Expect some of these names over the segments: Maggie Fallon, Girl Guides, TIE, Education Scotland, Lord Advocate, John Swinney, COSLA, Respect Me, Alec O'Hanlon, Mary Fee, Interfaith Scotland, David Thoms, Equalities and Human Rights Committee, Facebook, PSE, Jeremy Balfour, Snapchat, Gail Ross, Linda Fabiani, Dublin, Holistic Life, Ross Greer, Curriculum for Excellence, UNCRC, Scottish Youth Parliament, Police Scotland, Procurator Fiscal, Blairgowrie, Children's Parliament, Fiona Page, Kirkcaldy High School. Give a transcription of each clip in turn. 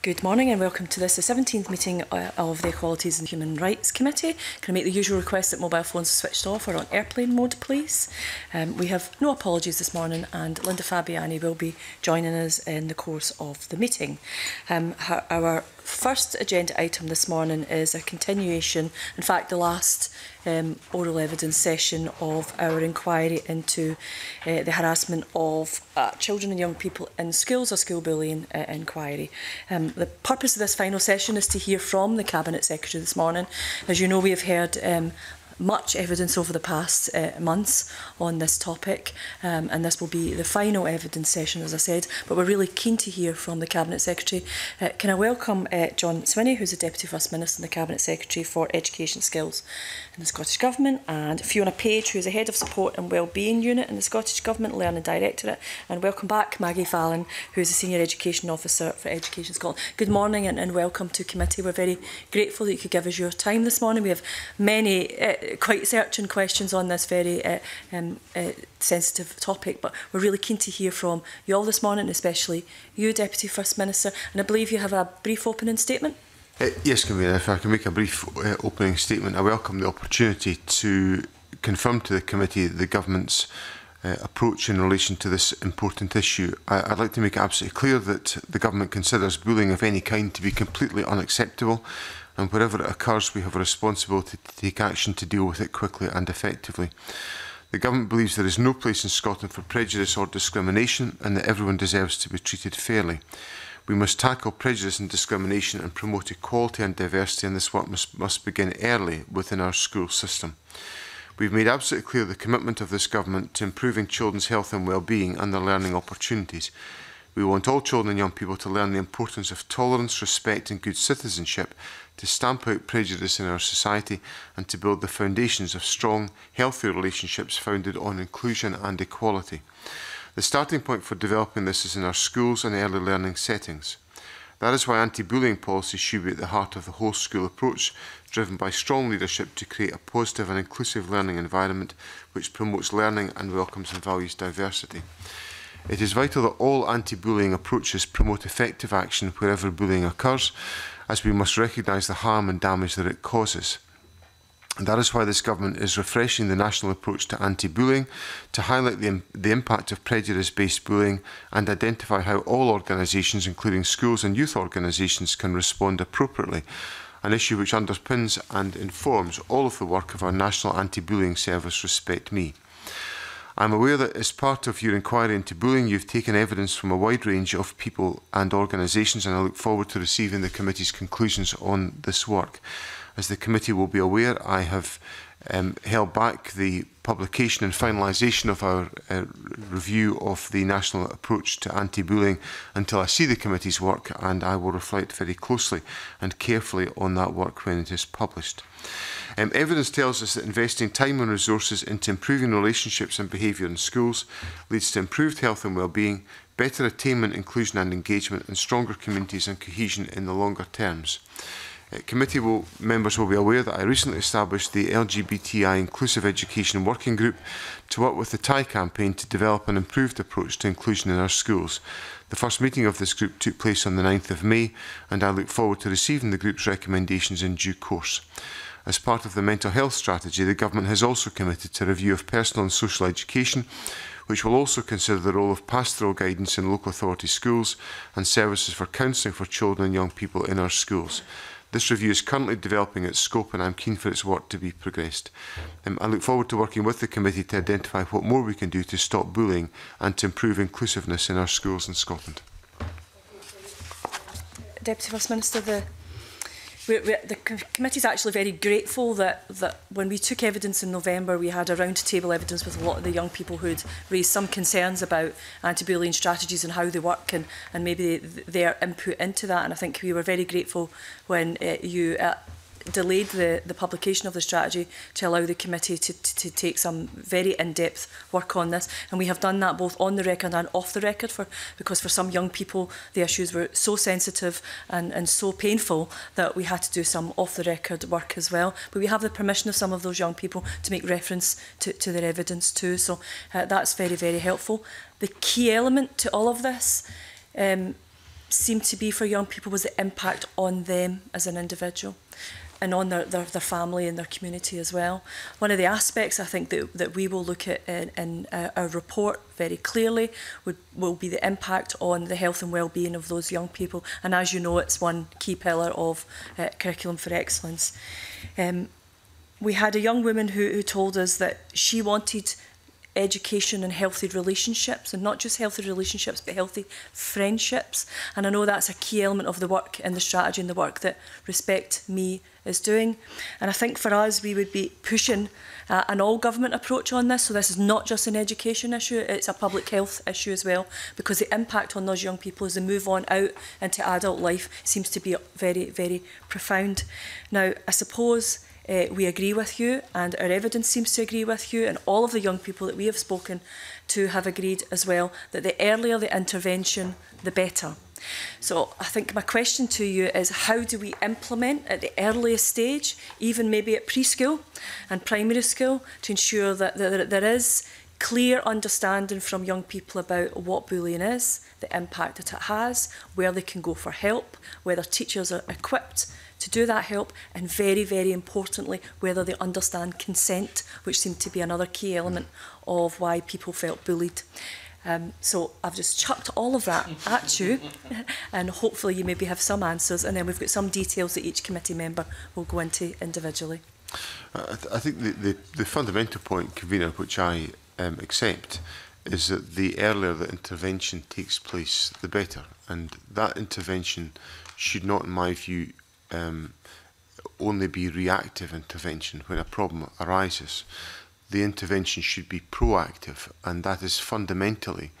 Good morning and welcome to this, the 17th meeting of the Equalities and Human Rights Committee. Can I make the usual request that mobile phones are switched off or on airplane mode, please? We have no apologies this morning, and Linda Fabiani will be joining us in the course of the meeting. Our first agenda item this morning is a continuation, in fact the last oral evidence session of our inquiry into the harassment of children and young people in schools, a school bullying inquiry. The purpose of this final session is to hear from the Cabinet Secretary this morning. As you know, we have heard much evidence over the past months on this topic, and this will be the final evidence session, as I said, but we're really keen to hear from the Cabinet Secretary. Can I welcome John Swinney, who's the Deputy First Minister and the Cabinet Secretary for Education Skills in the Scottish Government, and Fiona Page, who's the Head of Support and Wellbeing Unit in the Scottish Government Learning Directorate, and welcome back Maggie Fallon, who's the Senior Education Officer for Education Scotland. Good morning and welcome to committee. We're very grateful that you could give us your time this morning. We have many quite searching questions on this very sensitive topic, but we're really keen to hear from you all this morning, especially you, Deputy First Minister, and I believe you have a brief opening statement. Yes, Convener, if I can make a brief opening statement. I welcome the opportunity to confirm to the committee the government's approach in relation to this important issue. I'd like to make it absolutely clear that the government considers bullying of any kind to be completely unacceptable, and wherever it occurs, we have a responsibility to take action to deal with it quickly and effectively. The government believes there is no place in Scotland for prejudice or discrimination, and that everyone deserves to be treated fairly. We must tackle prejudice and discrimination and promote equality and diversity, and this work must begin early within our school system. We've made absolutely clear the commitment of this government to improving children's health and well-being and their learning opportunities. We want all children and young people to learn the importance of tolerance, respect and good citizenship, to stamp out prejudice in our society and to build the foundations of strong, healthy relationships founded on inclusion and equality. The starting point for developing this is in our schools and early learning settings. That is why anti-bullying policy should be at the heart of the whole school approach, driven by strong leadership to create a positive and inclusive learning environment which promotes learning and welcomes and values diversity. It is vital that all anti-bullying approaches promote effective action wherever bullying occurs, as we must recognise the harm and damage that it causes. And that is why this government is refreshing the national approach to anti-bullying, to highlight the impact of prejudice-based bullying and identify how all organisations, including schools and youth organisations, can respond appropriately, an issue which underpins and informs all of the work of our national anti-bullying service, Respect Me. I'm aware that as part of your inquiry into bullying, you've taken evidence from a wide range of people and organisations, and I look forward to receiving the committee's conclusions on this work. As the committee will be aware, I have held back the publication and finalisation of our review of the national approach to anti-bullying until I see the committee's work, and I will reflect very closely and carefully on that work when it is published. Evidence tells us that investing time and resources into improving relationships and behaviour in schools leads to improved health and well-being, better attainment, inclusion and engagement, and stronger communities and cohesion in the longer terms. Committee members will be aware that I recently established the LGBTI Inclusive Education Working Group to work with the TIE campaign to develop an improved approach to inclusion in our schools. The first meeting of this group took place on the 9th of May, and I look forward to receiving the group's recommendations in due course. As part of the mental health strategy, the government has also committed to a review of personal and social education, which will also consider the role of pastoral guidance in local authority schools and services for counselling for children and young people in our schools. This review is currently developing its scope, and I'm keen for its work to be progressed. I look forward to working with the committee to identify what more we can do to stop bullying and to improve inclusiveness in our schools in Scotland. Deputy First Minister, the committee is actually very grateful that when we took evidence in November, we had a round-table evidence with a lot of the young people who'd raised some concerns about anti-bullying strategies and how they work and maybe their input into that. And I think we were very grateful when you delayed the publication of the strategy to allow the committee to take some very in-depth work on this, and we have done that both on the record and off the record, because for some young people the issues were so sensitive and so painful that we had to do some off the record work as well. But we have the permission of some of those young people to make reference to their evidence too, so that's very, very helpful. The key element to all of this seemed to be for young people was the impact on them as an individual and on their family and their community as well. One of the aspects I think that we will look at in our report very clearly will be the impact on the health and well-being of those young people. And as you know, it's one key pillar of Curriculum for Excellence. We had a young woman who told us that she wanted education and healthy relationships, and not just healthy relationships but healthy friendships. And I know that's a key element of the work and the strategy and the work that Respect Me is doing. And I think for us, we would be pushing an all-government approach on this. So this is not just an education issue, it's a public health issue as well, because the impact on those young people as they move on out into adult life seems to be very, very profound. Now, I suppose we agree with you, and our evidence seems to agree with you, and all of the young people that we have spoken to have agreed as well that the earlier the intervention, the better. So I think my question to you is, how do we implement at the earliest stage, even maybe at preschool and primary school, to ensure that there is clear understanding from young people about what bullying is, the impact that it has, where they can go for help, whether teachers are equipped to do that help, and very, very importantly, whether they understand consent, which seemed to be another key element of why people felt bullied. So I've just chucked all of that at you, and hopefully you maybe have some answers, and then we've got some details that each committee member will go into individually. I think the fundamental point, convener, which I accept, is that the earlier the intervention takes place, the better. And that intervention should not, in my view, only be reactive intervention when a problem arises. The intervention should be proactive, and that is fundamentally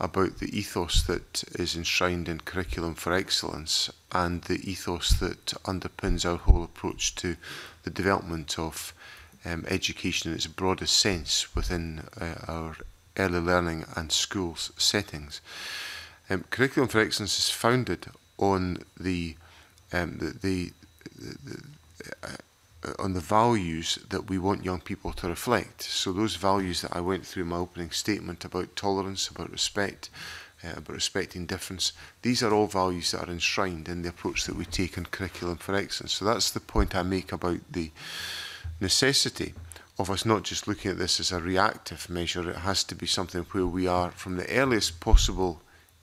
about the ethos that is enshrined in Curriculum for Excellence and the ethos that underpins our whole approach to the development of education in its broadest sense within our early learning and schools settings. Curriculum for Excellence is founded on the values that we want young people to reflect. So those values that I went through in my opening statement about tolerance, about respect, about respecting difference, these are all values that are enshrined in the approach that we take in Curriculum for Excellence. So that's the point I make about the necessity of us not just looking at this as a reactive measure. It has to be something where we are, from the earliest possible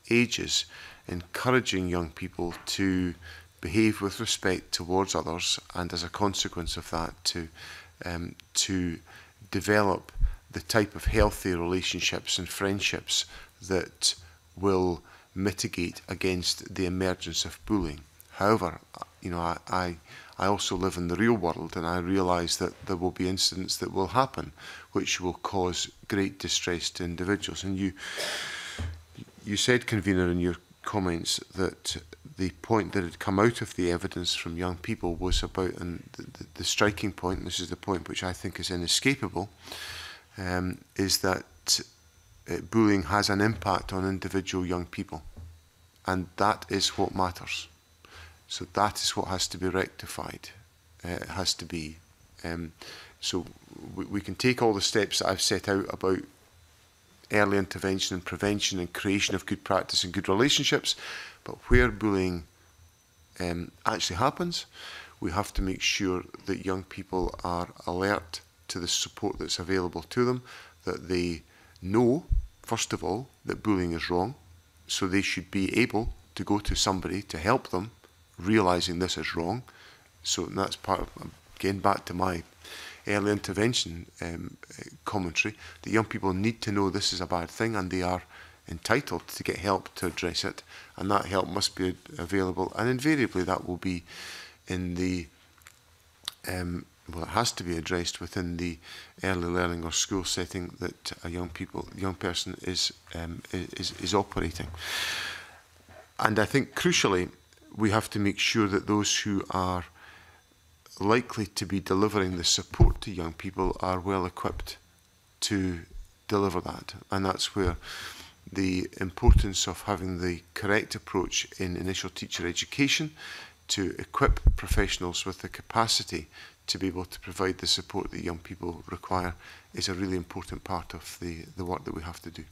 ages, encouraging young people to behave with respect towards others, and as a consequence of that, to develop the type of healthy relationships and friendships that will mitigate against the emergence of bullying. However, you know, I also live in the real world, and I realise that there will be incidents that will happen which will cause great distress to individuals. And you said, convener, in your comments that the point that had come out of the evidence from young people was about, and the striking point, and this is the point which I think is inescapable, is that bullying has an impact on individual young people, and that is what matters. So that is what has to be rectified. It has to be. So we can take all the steps that I've set out about early intervention and prevention and creation of good practice and good relationships, but where bullying actually happens, we have to make sure that young people are alert to the support that's available to them, that they know, first of all, that bullying is wrong, so they should be able to go to somebody to help them, realising this is wrong. So that's part of, again, back to my early intervention commentary, that young people need to know this is a bad thing, and they are entitled to get help to address it, and that help must be available, and invariably that will be in the well, it has to be addressed within the early learning or school setting that a young person is operating. And I think crucially we have to make sure that those who are likely to be delivering the support to young people are well equipped to deliver that, and that's where the importance of having the correct approach in initial teacher education to equip professionals with the capacity to be able to provide the support that young people require is a really important part of the work that we have to do.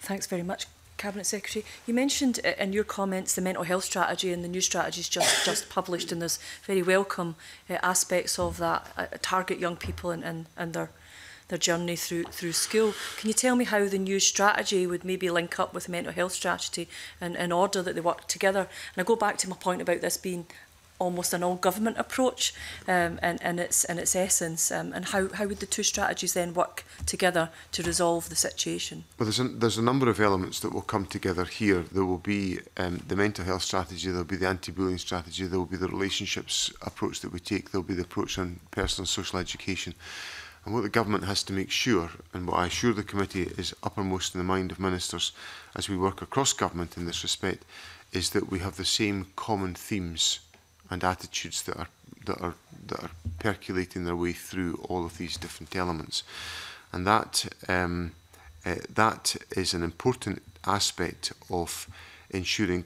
Thanks very much, Cabinet Secretary, you mentioned in your comments the mental health strategy and the new strategies just published, and there's very welcome aspects of that target young people and their journey through school. Can you tell me how the new strategy would maybe link up with the mental health strategy in order that they work together? And I go back to my point about this being almost an all-government approach in its essence, and how would the two strategies then work together to resolve the situation? Well, there's a number of elements that will come together here. There will be the mental health strategy, there will be the anti-bullying strategy, there will be the relationships approach that we take, there will be the approach on personal and social education. And what the government has to make sure, and what I assure the committee is uppermost in the mind of ministers as we work across government in this respect, is that we have the same common themes and attitudes that are percolating their way through all of these different elements. And that is an important aspect of ensuring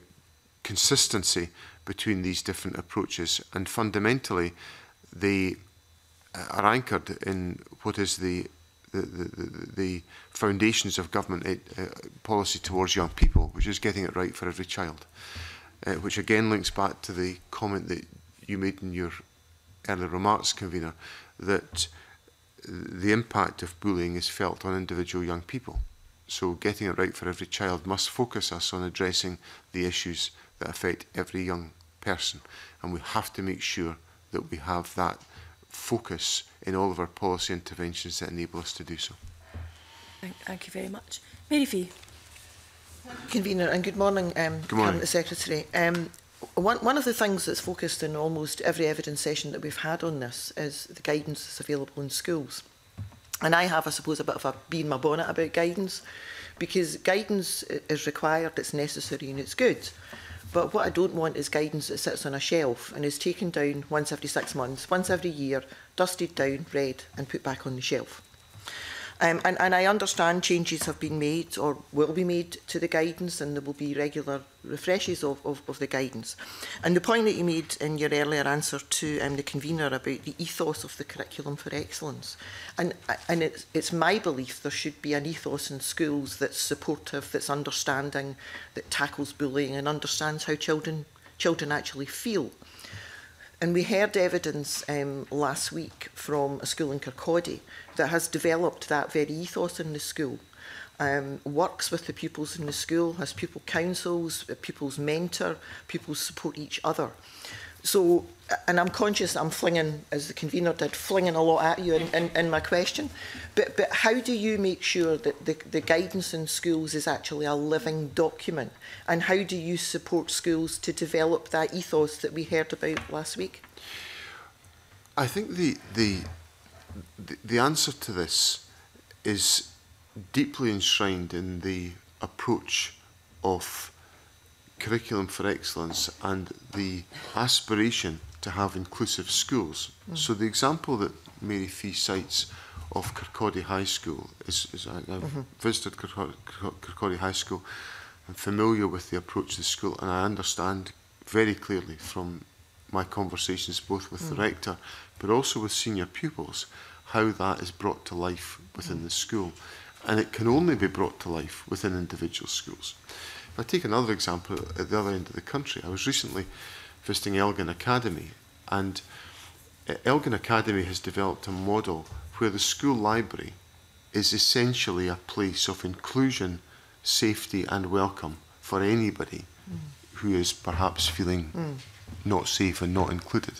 consistency between these different approaches. And fundamentally, they are anchored in what is the foundations of government policy towards young people, which is getting it right for every child. Which again links back to the comment that you made in your earlier remarks, Convener, that the impact of bullying is felt on individual young people. So getting it right for every child must focus us on addressing the issues that affect every young person. And we have to make sure that we have that focus in all of our policy interventions that enable us to do so. Thank you very much. Mary Fee. Convener, and good morning, Cabinet Secretary. One of the things that's focused in almost every evidence session that we've had on this is the guidance that's available in schools. And I have, I suppose, a bit of a bee in my bonnet about guidance, because guidance is required, it's necessary and it's good. But what I don't want is guidance that sits on a shelf and is taken down once every 6 months, once every year, dusted down, read and put back on the shelf. And I understand changes have been made or will be made to the guidance, and there will be regular refreshes of the guidance. And the point that you made in your earlier answer to the convener about the ethos of the Curriculum for Excellence. And it's my belief there should be an ethos in schools that's supportive, that's understanding, that tackles bullying and understands how children actually feel. And we heard evidence last week from a school in Kirkcaldy that has developed that very ethos in the school, works with the pupils in the school, has pupil councils, pupils mentor, pupils support each other. So, and I'm conscious I'm flinging, as the convener did, flinging a lot at you in my question, but how do you make sure that the guidance in schools is actually a living document? And how do you support schools to develop that ethos that we heard about last week? I think the answer to this is deeply enshrined in the approach of Curriculum for Excellence and the aspiration to have inclusive schools. So the example that Mary Fee cites of Kirkcaldy High School is I've visited Kirkcaldy High School. I'm familiar with the approach to the school, and I understand very clearly from my conversations both with the rector but also with senior pupils how that is brought to life within the school. And it can only be brought to life within individual schools. I take another example at the other end of the country. I was recently visiting Elgin Academy, and Elgin Academy has developed a model where the school library is essentially a place of inclusion, safety and welcome for anybody who is perhaps feeling not safe and not included.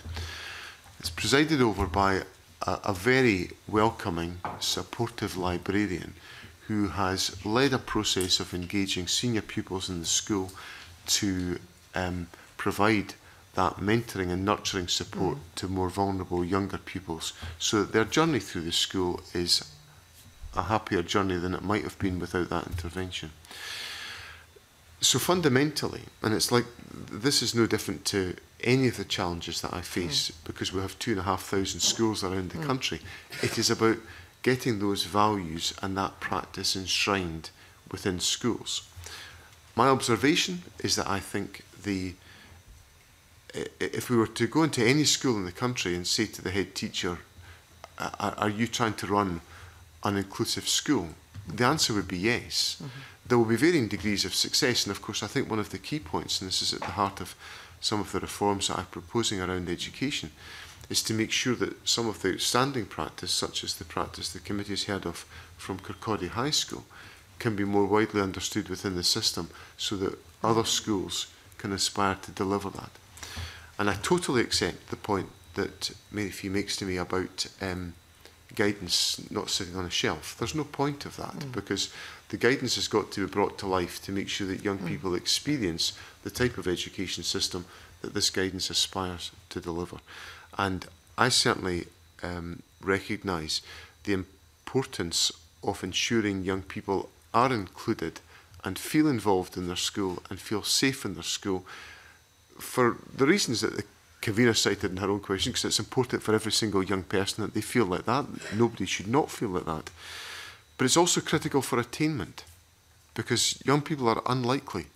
It's presided over by a very welcoming, supportive librarian who has led a process of engaging senior pupils in the school to provide that mentoring and nurturing support to more vulnerable younger pupils, so that their journey through the school is a happier journey than it might have been without that intervention. So fundamentally, and it's like this is no different to any of the challenges that I face, because we have 2,500 schools around the country, it is about getting those values and that practice enshrined within schools. My observation is that I think if we were to go into any school in the country and say to the head teacher, "Are you trying to run an inclusive school?" the answer would be yes. There will be varying degrees of success, and of course I think one of the key points, and this is at the heart of some of the reforms that I'm proposing around education, is to make sure that some of the outstanding practice, such as the practice the committee has heard of from Kirkcaldy High School, can be more widely understood within the system so that other schools can aspire to deliver that. And I totally accept the point that Mary Fee makes to me about guidance not sitting on a shelf. There's no point of that, because the guidance has got to be brought to life to make sure that young people experience the type of education system that this guidance aspires to deliver. And I certainly recognise the importance of ensuring young people are included and feel involved in their school and feel safe in their school, for the reasons that the convener cited in her own question, because it's important for every single young person that they feel like that. Nobody should not feel like that. But it's also critical for attainment, because young people are unlikely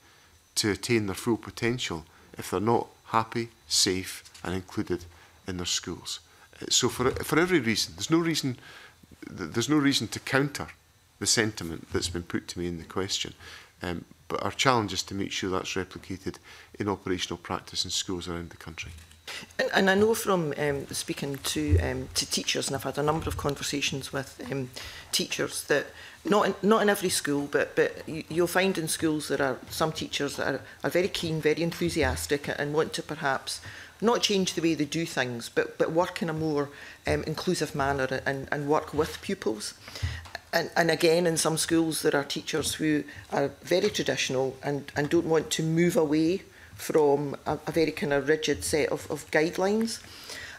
to attain their full potential if they're not happy, safe and included in their schools. So for every reason, there's no reason to counter the sentiment that's been put to me in the question. But our challenge is to make sure that's replicated in operational practice in schools around the country. And I know from speaking to teachers, and I've had a number of conversations with teachers, that not in every school, but you'll find in schools there are some teachers that are very keen, very enthusiastic, and want to perhaps not change the way they do things, but work in a more inclusive manner and work with pupils. And again, in some schools there are teachers who are very traditional and don't want to move away from a very kind of rigid set of guidelines.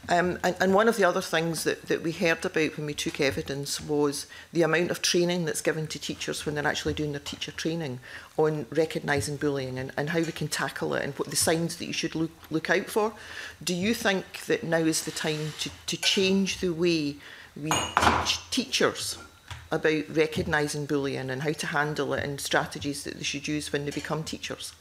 And one of the other things that we heard about when we took evidence was the amount of training that's given to teachers when they're actually doing their teacher training on recognising bullying and how they can tackle it and what the signs that you should look out for. Do you think that now is the time to change the way we teach teachers about recognising bullying and how to handle it and strategies that they should use when they become teachers?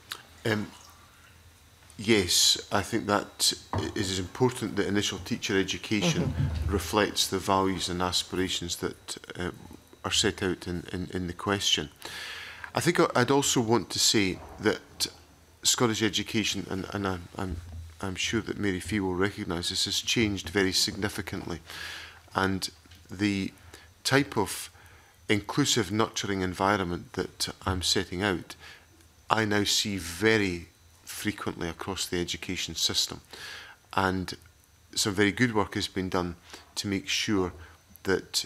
Yes, I think that it is important that initial teacher education reflects the values and aspirations that are set out in the question. I think I'd also want to say that Scottish education, and I'm sure that Mary Fee will recognise this, has changed very significantly. And the type of inclusive, nurturing environment that I'm setting out, I now see very frequently across the education system, and some very good work has been done to make sure that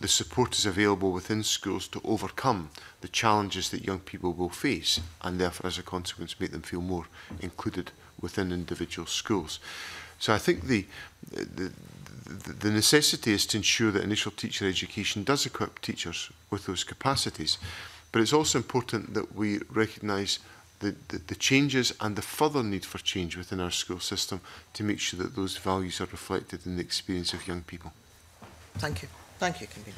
the support is available within schools to overcome the challenges that young people will face, and therefore as a consequence make them feel more included within individual schools. So I think the necessity is to ensure that initial teacher education does equip teachers with those capacities, but it's also important that we recognise the changes and the further need for change within our school system to make sure that those values are reflected in the experience of young people. Thank you. Thank you, Convener.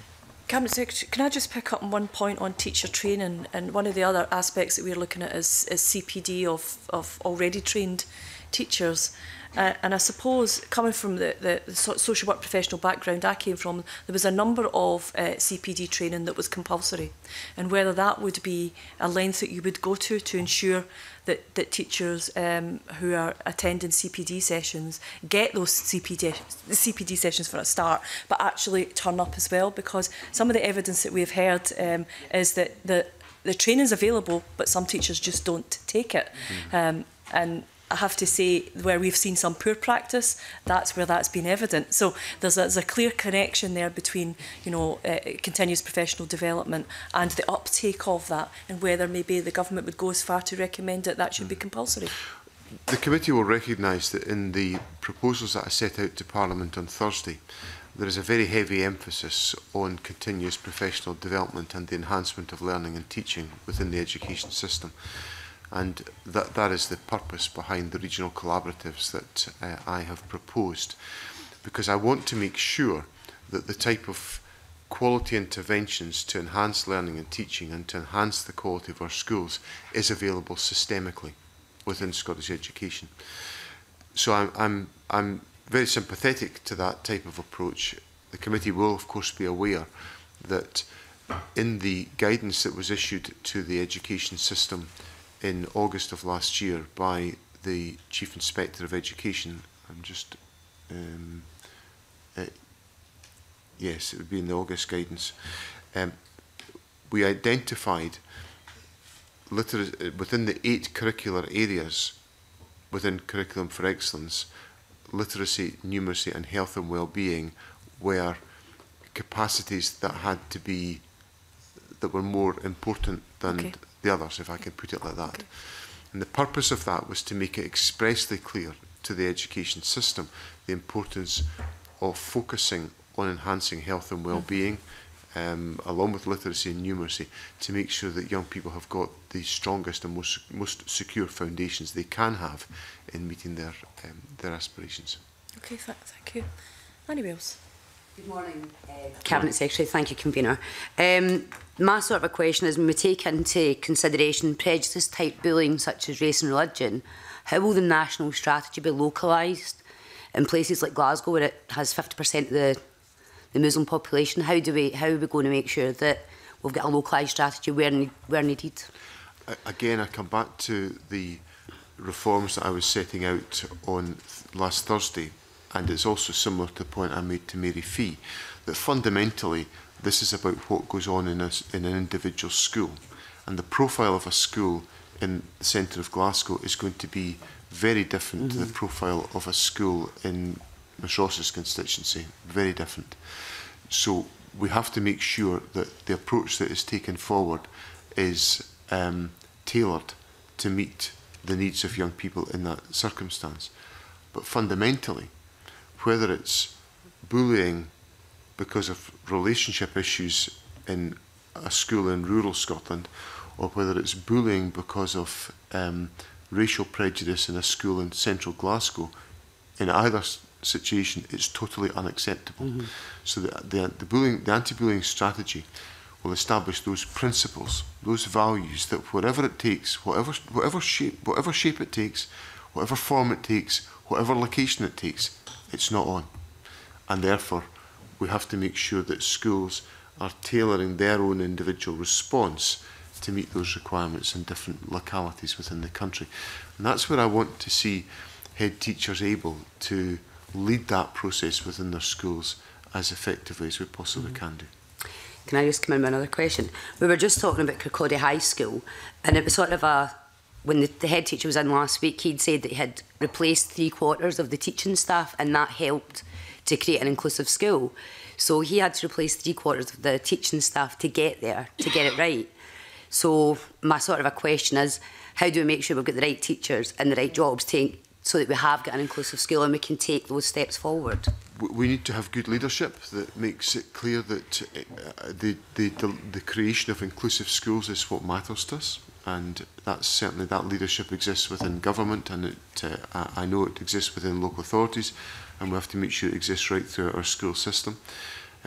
Cabinet Secretary, can I just pick up on one point on teacher training? And one of the other aspects that we're looking at is CPD of already trained teachers. And I suppose, coming from the social work professional background I came from, there was a number of CPD training that was compulsory, and whether that would be a length that you would go to ensure that teachers who are attending CPD sessions get those CPD sessions for a start, but actually turn up as well, because some of the evidence that we've heard is that the training is available, but some teachers just don't take it. And I have to say, where we've seen some poor practice, that's where that's been evident. So there's a clear connection there between, you know, continuous professional development and the uptake of that, and whether maybe the government would go as far to recommend that should be compulsory. The committee will recognise that in the proposals that I set out to Parliament on Thursday, there is a very heavy emphasis on continuous professional development and the enhancement of learning and teaching within the education system. And that is the purpose behind the regional collaboratives that I have proposed, because I want to make sure that the type of quality interventions to enhance learning and teaching and to enhance the quality of our schools is available systemically within Scottish education. So I'm very sympathetic to that type of approach. The committee will of course be aware that in the guidance that was issued to the education system in August of last year by the Chief Inspector of Education. I'm just, yes, it would be in the August guidance. We identified within the 8 curricular areas within Curriculum for Excellence, literacy, numeracy and health and well-being were capacities that had to be, that were more important than the others, if I can put it like that. And the purpose of that was to make it expressly clear to the education system the importance of focusing on enhancing health and well-being, along with literacy and numeracy, to make sure that young people have got the strongest and most secure foundations they can have in meeting their aspirations. Okay, thank you. Annie Wells. Good morning, Cabinet Secretary. Thank you, Convener. My sort of a question is, when we take into consideration prejudice-type bullying such as race and religion, how will the national strategy be localised in places like Glasgow, where it has 50% of the Muslim population? How are we going to make sure that we've got a localised strategy where needed? Again, I come back to the reforms that I was setting out on last Thursday, and it's also similar to the point I made to Mary Fee, that fundamentally this is about what goes on in an individual school, and the profile of a school in the centre of Glasgow is going to be very different to the profile of a school in Ms Ross's constituency, very different. So we have to make sure that the approach that is taken forward is tailored to meet the needs of young people in that circumstance. But fundamentally, whether it's bullying because of relationship issues in a school in rural Scotland, or whether it's bullying because of racial prejudice in a school in central Glasgow, in either situation, it's totally unacceptable. So the anti-bullying strategy will establish those principles, those values, that whatever it takes, whatever shape it takes, whatever form it takes, whatever location it takes, it's not on. And therefore, we have to make sure that schools are tailoring their own individual response to meet those requirements in different localities within the country. And that's where I want to see head teachers able to lead that process within their schools as effectively as we possibly can do. Can I just come in with another question? We were just talking about Kirkcaldy High School, and it was sort of a, when the head teacher was in last week, he'd said that he had replaced 3/4 of the teaching staff, and that helped to create an inclusive school. So he had to replace 3/4 of the teaching staff to get there, to get it right. So my sort of a question is, how do we make sure we've got the right teachers and the right jobs so that we have got an inclusive school and we can take those steps forward? We need to have good leadership that makes it clear that the creation of inclusive schools is what matters to us, and that's certainly, that leadership exists within government, and it, I know it exists within local authorities, and we have to make sure it exists right through our school system.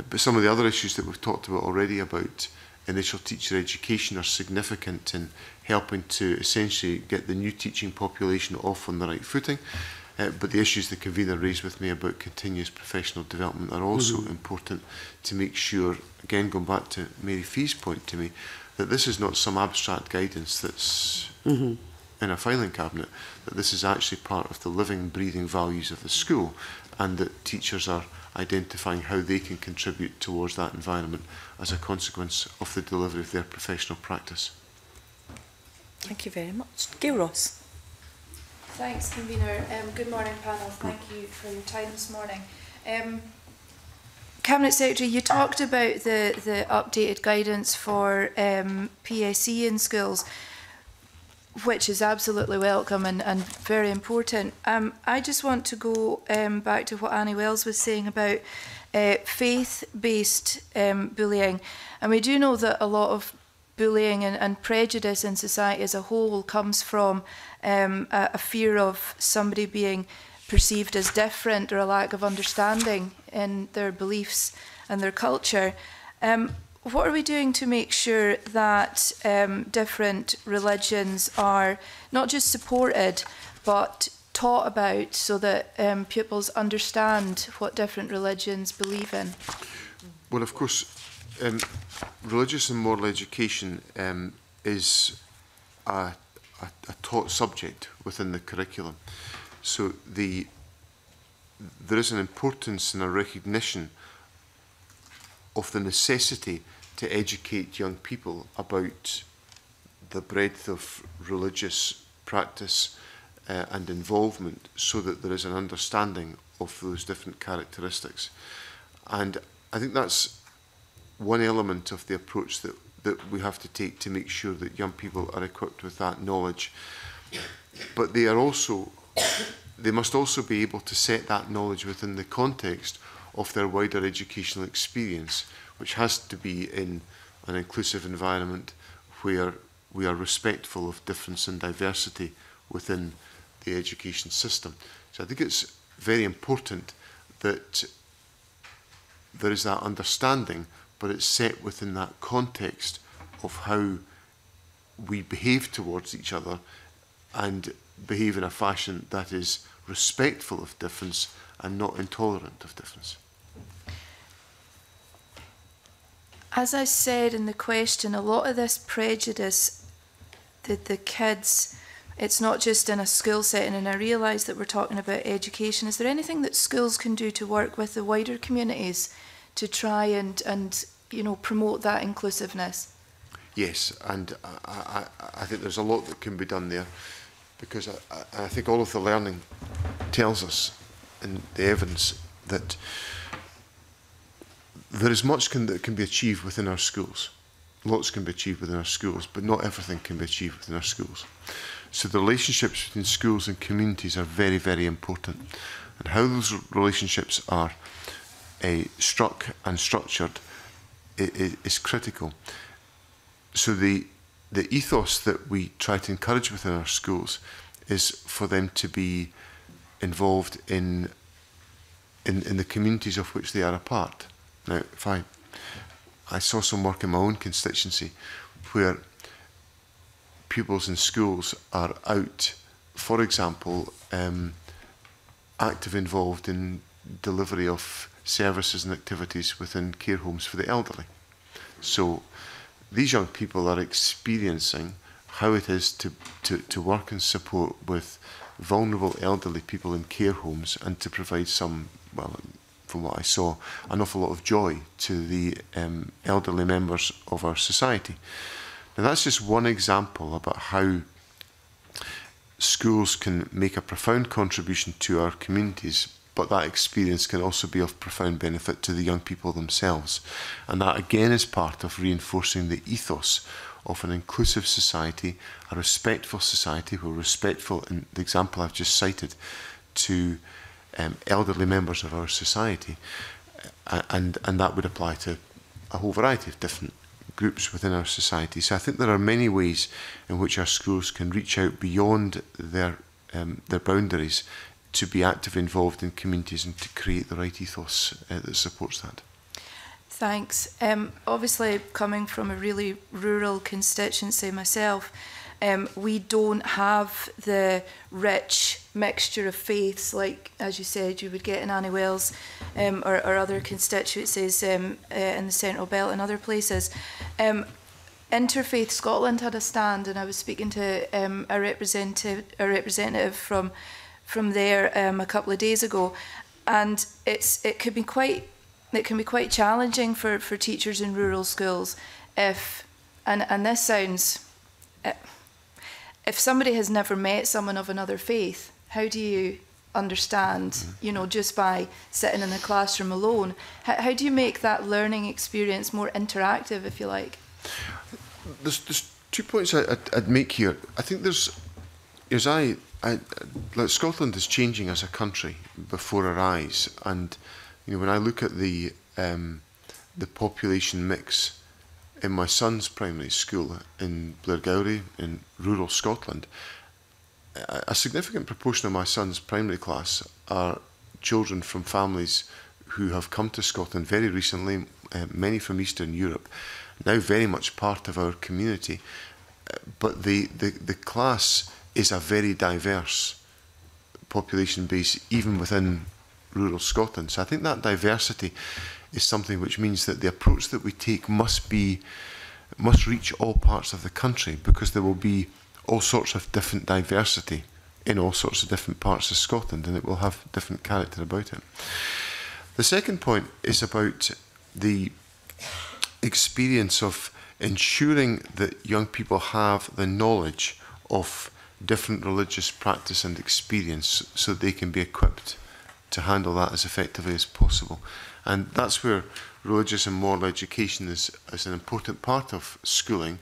But some of the other issues that we've talked about already about initial teacher education are significant in helping to essentially get the new teaching population off on the right footing. But the issues the convener raised with me about continuous professional development are also important to make sure, again going back to Mary Fee's point to me, that this is not some abstract guidance that's in a filing cabinet, that this is actually part of the living, breathing values of the school, and that teachers are identifying how they can contribute towards that environment as a consequence of the delivery of their professional practice. Thank you very much. Gail Ross. Thanks, Convener. Good morning, panel. Thank you for your time this morning. Cabinet Secretary, you talked about the updated guidance for PSE in schools, which is absolutely welcome and very important. I just want to go back to what Annie Wells was saying about faith-based bullying. And we do know that a lot of bullying and prejudice in society as a whole comes from a fear of somebody being perceived as different or a lack of understanding in their beliefs and their culture. What are we doing to make sure that different religions are not just supported but taught about, so that pupils understand what different religions believe in? Well, of course, Religious and moral education is a taught subject within the curriculum. So there is an importance and a recognition of the necessity to educate young people about the breadth of religious practice and involvement, so that there is an understanding of those different characteristics. And I think that's one element of the approach that we have to take to make sure that young people are equipped with that knowledge. But they must also be able to set that knowledge within the context of their wider educational experience, which has to be in an inclusive environment where we are respectful of difference and diversity within the education system. So I think it's very important that there is that understanding, but it's set within that context of how we behave towards each other and behave in a fashion that is respectful of difference and not intolerant of difference. As I said in the question, a lot of this prejudice that the kids, it's not just in a school setting, and I realise that we're talking about education. Is there anything that schools can do to work with the wider communities to try and you know, promote that inclusiveness? Yes, and I think there's a lot that can be done there, because I think all of the learning tells us, and the evidence, that there is much that can be achieved within our schools. Lots can be achieved within our schools, but not everything can be achieved within our schools. So the relationships between schools and communities are very, very important. And how those relationships are struck and structured is critical. So the ethos that we try to encourage within our schools is for them to be involved in the communities of which they are a part. Now, if I saw some work in my own constituency where pupils in schools are out, for example, involved in delivery of services and activities within care homes for the elderly. So these young people are experiencing how it is to work and support with vulnerable elderly people in care homes, and to provide some, well, from what I saw, an awful lot of joy to the elderly members of our society. Now, that's just one example about how schools can make a profound contribution to our communities, but that experience can also be of profound benefit to the young people themselves. And that again is part of reinforcing the ethos of an inclusive society, a respectful society. We're respectful, in the example I've just cited, to elderly members of our society, and that would apply to a whole variety of different groups within our society. So I think there are many ways in which our schools can reach out beyond their boundaries to be actively involved in communities and to create the right ethos that supports that. Thanks. Obviously, coming from a really rural constituency myself, we don't have the rich mixture of faiths, like, as you said, you would get in Annie Wells or other constituencies in the Central Belt and other places. Interfaith Scotland had a stand, and I was speaking to a representative from there a couple of days ago, and it can be quite challenging for teachers in rural schools if, and this sounds, if somebody has never met someone of another faith, how do you understand, you know, just by sitting in the classroom alone? How do you make that learning experience more interactive, if you like? There's 2 points I'd make here. I think Scotland is changing as a country before our eyes, and you know, when I look at the population mix in my son's primary school in Blairgowrie in rural Scotland, a significant proportion of my son's primary class are children from families who have come to Scotland very recently, many from Eastern Europe, now very much part of our community. But the class is a very diverse population base, even within rural Scotland. So I think that diversity is something which means that the approach that we take must reach all parts of the country, because there will be all sorts of different diversity in all sorts of different parts of Scotland, and it will have different character about it. The second point is about the experience of ensuring that young people have the knowledge of different religious practice and experience so they can be equipped to handle that as effectively as possible. And that's where religious and moral education is an important part of schooling,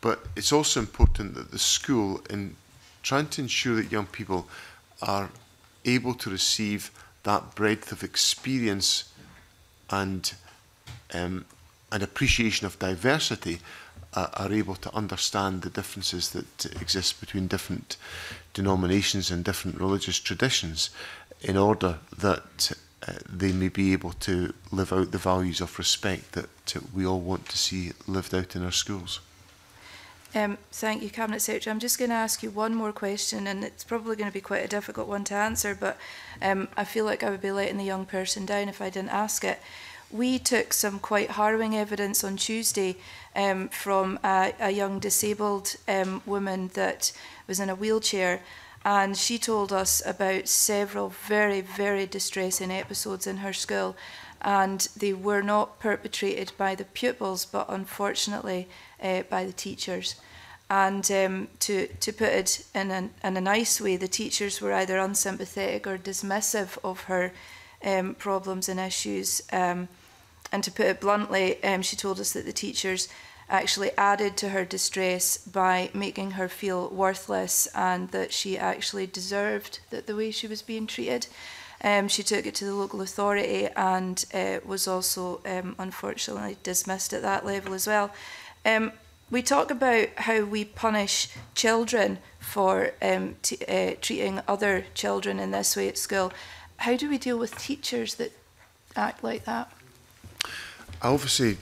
but it's also important that the school, in trying to ensure that young people are able to receive that breadth of experience and appreciation of diversity, are able to understand the differences that exist between different denominations and different religious traditions, in order that they may be able to live out the values of respect that we all want to see lived out in our schools. Thank you, Cabinet Secretary. I'm just going to ask you one more question, and it's probably going to be quite a difficult one to answer, but I feel like I would be letting the young person down if I didn't ask it. We took some quite harrowing evidence on Tuesday from a young disabled woman that was in a wheelchair, and she told us about several very, very distressing episodes in her school, and they were not perpetrated by the pupils, but unfortunately by the teachers. And to put it in a nice way, the teachers were either unsympathetic or dismissive of her problems and issues. And to put it bluntly, she told us that the teachers actually added to her distress by making her feel worthless, and that she actually deserved that the way she was being treated. She took it to the local authority and was also unfortunately dismissed at that level as well. We talk about how we punish children for treating other children in this way at school. How do we deal with teachers that act like that? Obviously,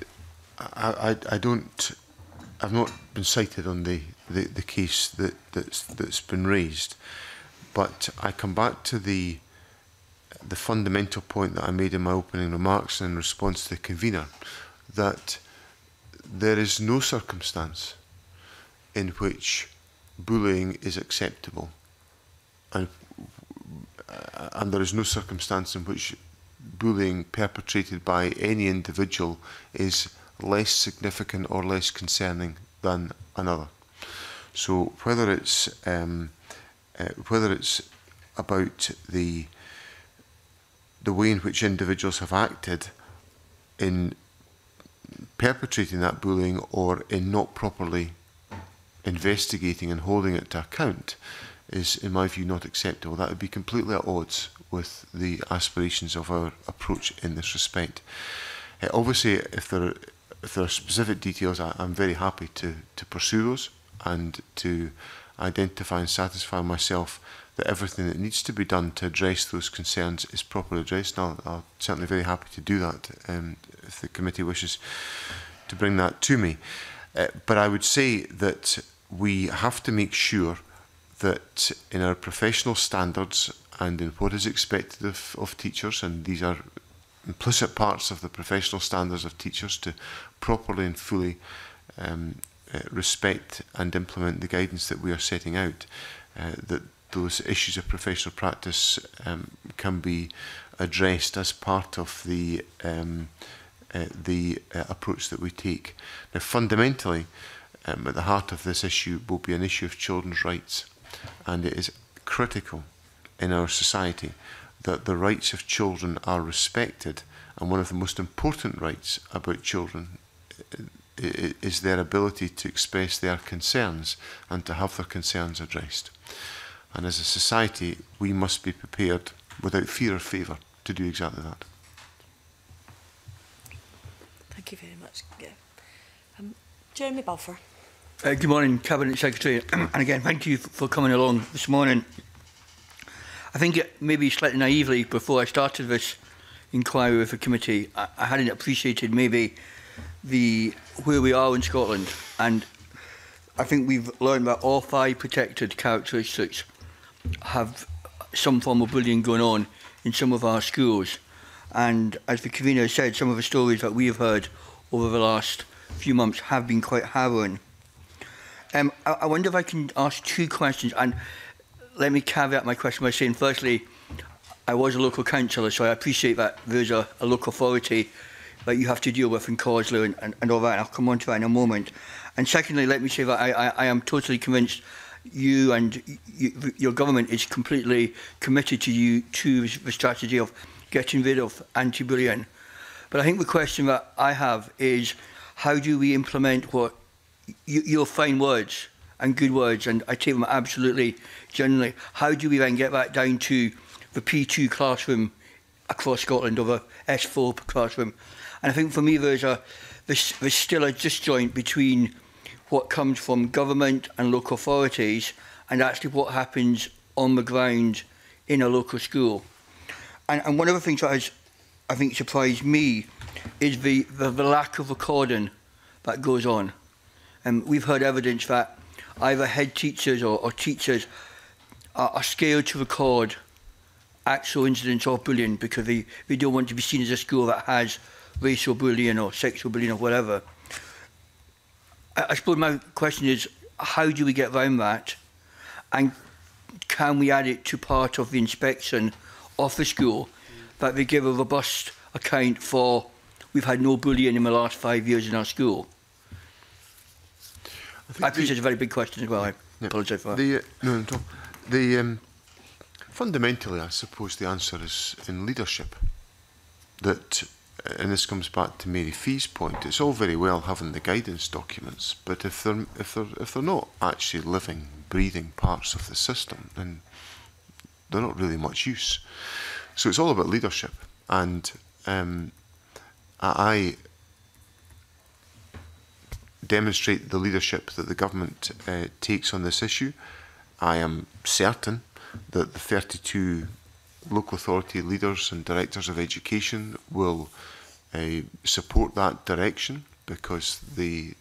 I've not been cited on the case that's been raised, but I come back to the fundamental point that I made in my opening remarks in response to the convener, that there is no circumstance in which bullying is acceptable, and there is no circumstance in which bullying perpetrated by any individual is less significant or less concerning than another. So whether it's about the way in which individuals have acted in perpetrating that bullying, or in not properly investigating and holding it to account, is, in my view, not acceptable. That would be completely at odds with the aspirations of our approach in this respect. Obviously, if there are specific details, I'm very happy to pursue those and to identify and satisfy myself that everything that needs to be done to address those concerns is properly addressed. And I'll certainly very happy to do that if the committee wishes to bring that to me. But I would say that we have to make sure that in our professional standards and in what is expected of teachers, and these are implicit parts of the professional standards of teachers, to properly and fully respect and implement the guidance that we are setting out, that those issues of professional practice can be addressed as part of the approach that we take. Now, fundamentally, at the heart of this issue will be an issue of children's rights, and it is critical in our society that the rights of children are respected, and one of the most important rights about children is their ability to express their concerns and to have their concerns addressed. And as a society, we must be prepared, without fear or favour, to do exactly that. Thank you very much. Yeah. Jeremy Balfour. Good morning, Cabinet Secretary, and again, thank you for coming along this morning. I think it maybe slightly naively, before I started this inquiry with the committee, I hadn't appreciated maybe where we are in Scotland, and I think we've learned that all five protected characteristics have some form of bullying going on in some of our schools. And as the convener said, some of the stories that we have heard over the last few months have been quite harrowing. I wonder if I can ask two questions, and let me caveat my question by saying, firstly, I was a local councillor, so I appreciate that there's a local authority that you have to deal with in COSLA and all that, and I'll come on to that in a moment. And secondly, let me say that I am totally convinced you and your government is completely committed to the strategy of getting rid of anti-bullying. But I think the question that I have is, how do we implement what your fine words and good words, and I take them absolutely generally, how do we then get that down to the P2 classroom across Scotland or the S4 classroom? And I think for me there's still a disjoint between what comes from government and local authorities and actually what happens on the ground in a local school. And one of the things that has, I think, surprised me is the lack of recording that goes on. And we've heard evidence that either head teachers or teachers are scared to record actual incidents of bullying because they don't want to be seen as a school that has racial bullying or sexual bullying or whatever. I suppose my question is, how do we get around that, and can we add it to part of the inspection of the school that they give a robust account for, we've had no bullying in the last 5 years in our school? I appreciate it's a very big question as well. I apologise for that. Fundamentally, I suppose the answer is in leadership. That, and this comes back to Mary Fee's point, it's all very well having the guidance documents, but if they're not actually living, breathing parts of the system, then they're not really much use. So it's all about leadership, and I demonstrate the leadership that the government takes on this issue. I am certain that the 32 local authority leaders and directors of education will support that direction, because there's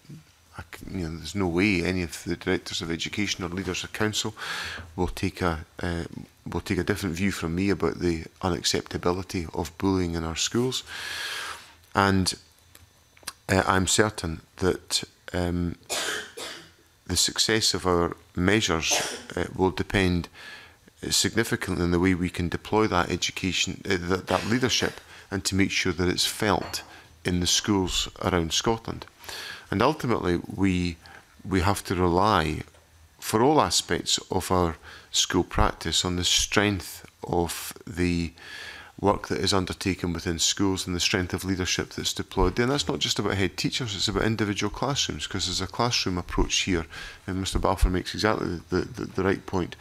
no way any of the directors of education or leaders of council will take a different view from me about the unacceptability of bullying in our schools. And I'm certain that the success of our measures will depend significantly on the way we can deploy that education, that leadership, and to make sure that it's felt in the schools around Scotland. And ultimately, we have to rely, for all aspects of our school practice, on the strength of the work that is undertaken within schools and the strength of leadership that's deployed there. And that's not just about head teachers, it's about individual classrooms, because there's a classroom approach here, and Mr. Balfour makes exactly the right point.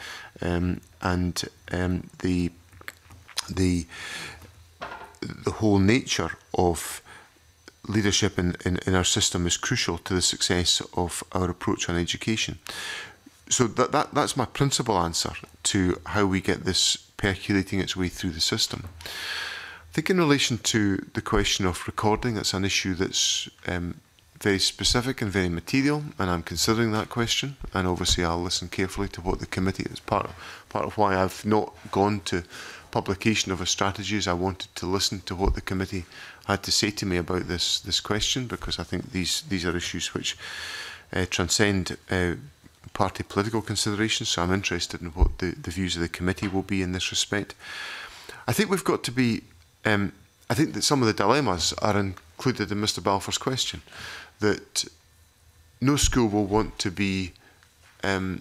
The whole nature of leadership in our system is crucial to the success of our approach on education. So that's my principal answer to how we get this percolating its way through the system. I think in relation to the question of recording, that's an issue that's very specific and very material, and I'm considering that question, and obviously I'll listen carefully to what the committee is. Part of why I've not gone to publication of a strategy is I wanted to listen to what the committee had to say to me about this question, because I think these are issues which transcend party political considerations, so I'm interested in what the views of the committee will be in this respect. I think we've got to be, I think that some of the dilemmas are included in Mr. Balfour's question, that no school will want to be, in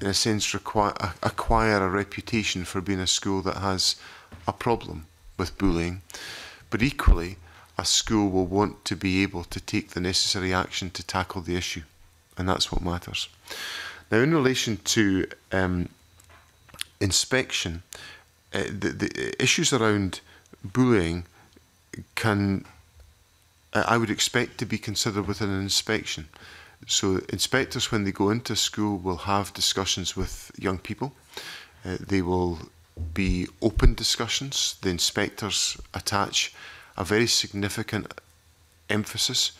a sense, acquire a reputation for being a school that has a problem with bullying, but equally a school will want to be able to take the necessary action to tackle the issue. And that's what matters. Now, in relation to inspection, the issues around bullying can, I would expect, to be considered within an inspection. So inspectors, when they go into school, will have discussions with young people. They will be open discussions. The inspectors attach a very significant emphasis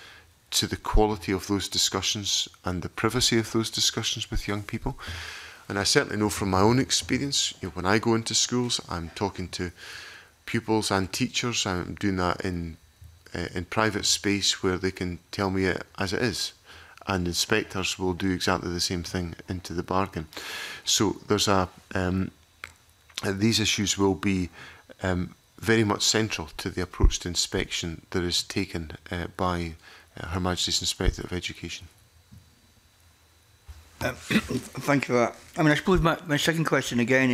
to the quality of those discussions and the privacy of those discussions with young people. And I certainly know from my own experience, when I go into schools, I'm talking to pupils and teachers. I'm doing that in private space where they can tell me it as it is, and inspectors will do exactly the same thing into the bargain. So there's a these issues will be very much central to the approach to inspection that is taken by Her Majesty's Inspector of Education. Thank you for that. I mean, I suppose my second question, again,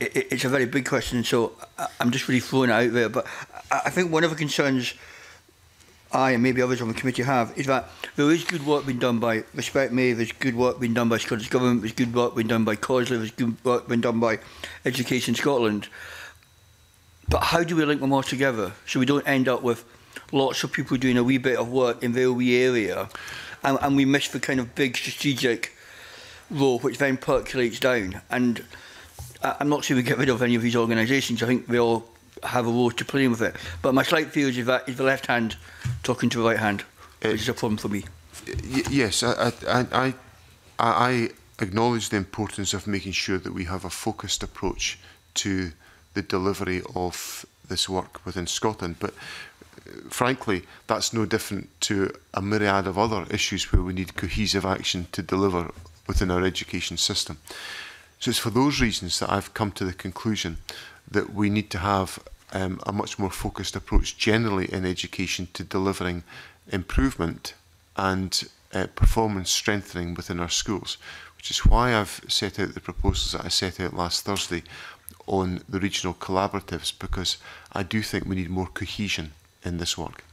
it's a very big question, so I'm just really throwing it out there, but I think one of the concerns I and maybe others on the committee have is that there is good work being done by Respect Me, there's good work being done by Scottish Government, there's good work being done by COSLA, there's good work being done by Education Scotland. But how do we link them all together so we don't end up with lots of people doing a wee bit of work in their wee area and we miss the kind of big strategic role which then percolates down? And I'm not saying we get rid of any of these organisations, I think they all have a role to play with it. But my slight fear is that is the left hand talking to the right hand, which is a problem for me. Yes, I acknowledge the importance of making sure that we have a focused approach to the delivery of this work within Scotland, but frankly that's no different to a myriad of other issues where we need cohesive action to deliver within our education system. So it's for those reasons that I've come to the conclusion that we need to have a much more focused approach generally in education to delivering improvement and performance strengthening within our schools, which is why I've set out the proposals that I set out last Thursday on the regional collaboratives, because I do think we need more cohesion in this work.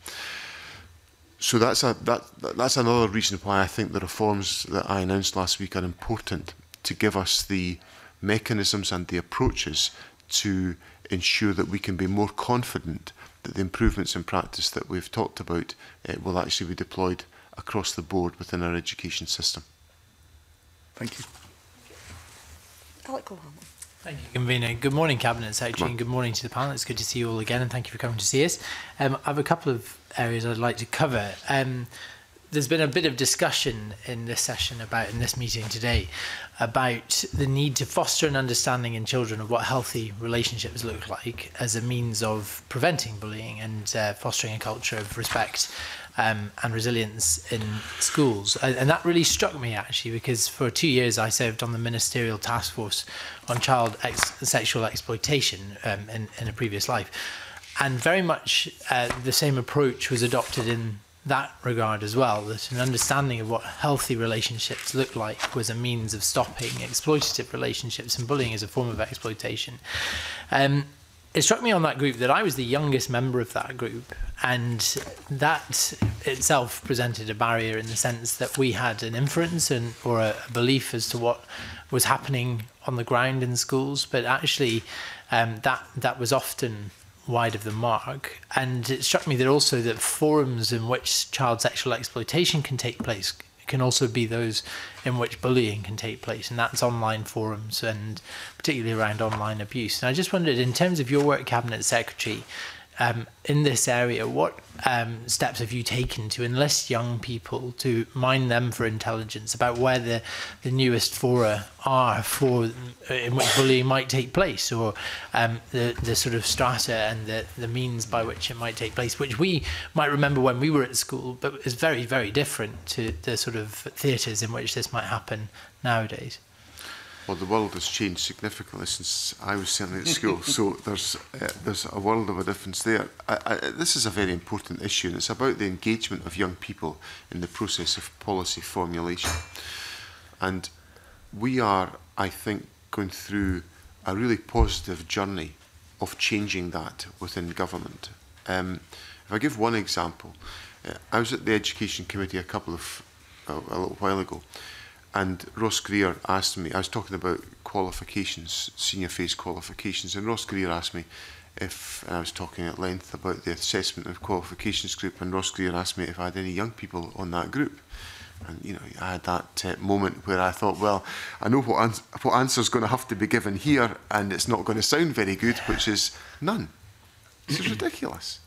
So that's another reason why I think the reforms that I announced last week are important, to give us the mechanisms and the approaches to ensure that we can be more confident that the improvements in practice that we've talked about will actually be deployed across the board within our education system. Thank you. Alec O'Hanlon. Thank you, Convener. Good morning, Cabinet Secretary, and good morning to the panel. It's good to see you all again, and thank you for coming to see us. I have a couple of areas I'd like to cover. There's been a bit of discussion in this session about, in this meeting today, about the need to foster an understanding in children of what healthy relationships look like as a means of preventing bullying and fostering a culture of respect and resilience in schools. And that really struck me, actually, because for 2 years I served on the Ministerial Task Force on Child Sexual Exploitation in a previous life. And very much the same approach was adopted in that regard as well, that an understanding of what healthy relationships look like was a means of stopping exploitative relationships, and bullying as a form of exploitation. It struck me on that group that I was the youngest member of that group, and that itself presented a barrier in the sense that we had an inference and or a belief as to what was happening on the ground in schools, but actually that was often wide of the mark. And it struck me that also that forums in which child sexual exploitation can take place can also be those in which bullying can take place, and that's online forums, and particularly around online abuse. And I just wondered, in terms of your work, Cabinet Secretary, in this area, what steps have you taken to enlist young people, to mine them for intelligence about where the newest fora are for in which bullying might take place, or the sort of strata and the means by which it might take place, which we might remember when we were at school, but is very, very different to the sort of theatres in which this might happen nowadays? Well, the world has changed significantly since I was certainly at school, so there's a world of a difference there. This is a very important issue, and it's about the engagement of young people in the process of policy formulation. And we are, I think, going through a really positive journey of changing that within government. If I give one example, I was at the Education Committee a little while ago, and Ross Greer asked me, I was talking about qualifications, senior phase qualifications, and Ross Greer asked me if, and I was talking at length about the assessment of qualifications group, and Ross Greer asked me if I had any young people on that group. And, you know, I had that moment where I thought, well, I know what answer's going to have to be given here, and it's not going to sound very good, which is none. This is ridiculous.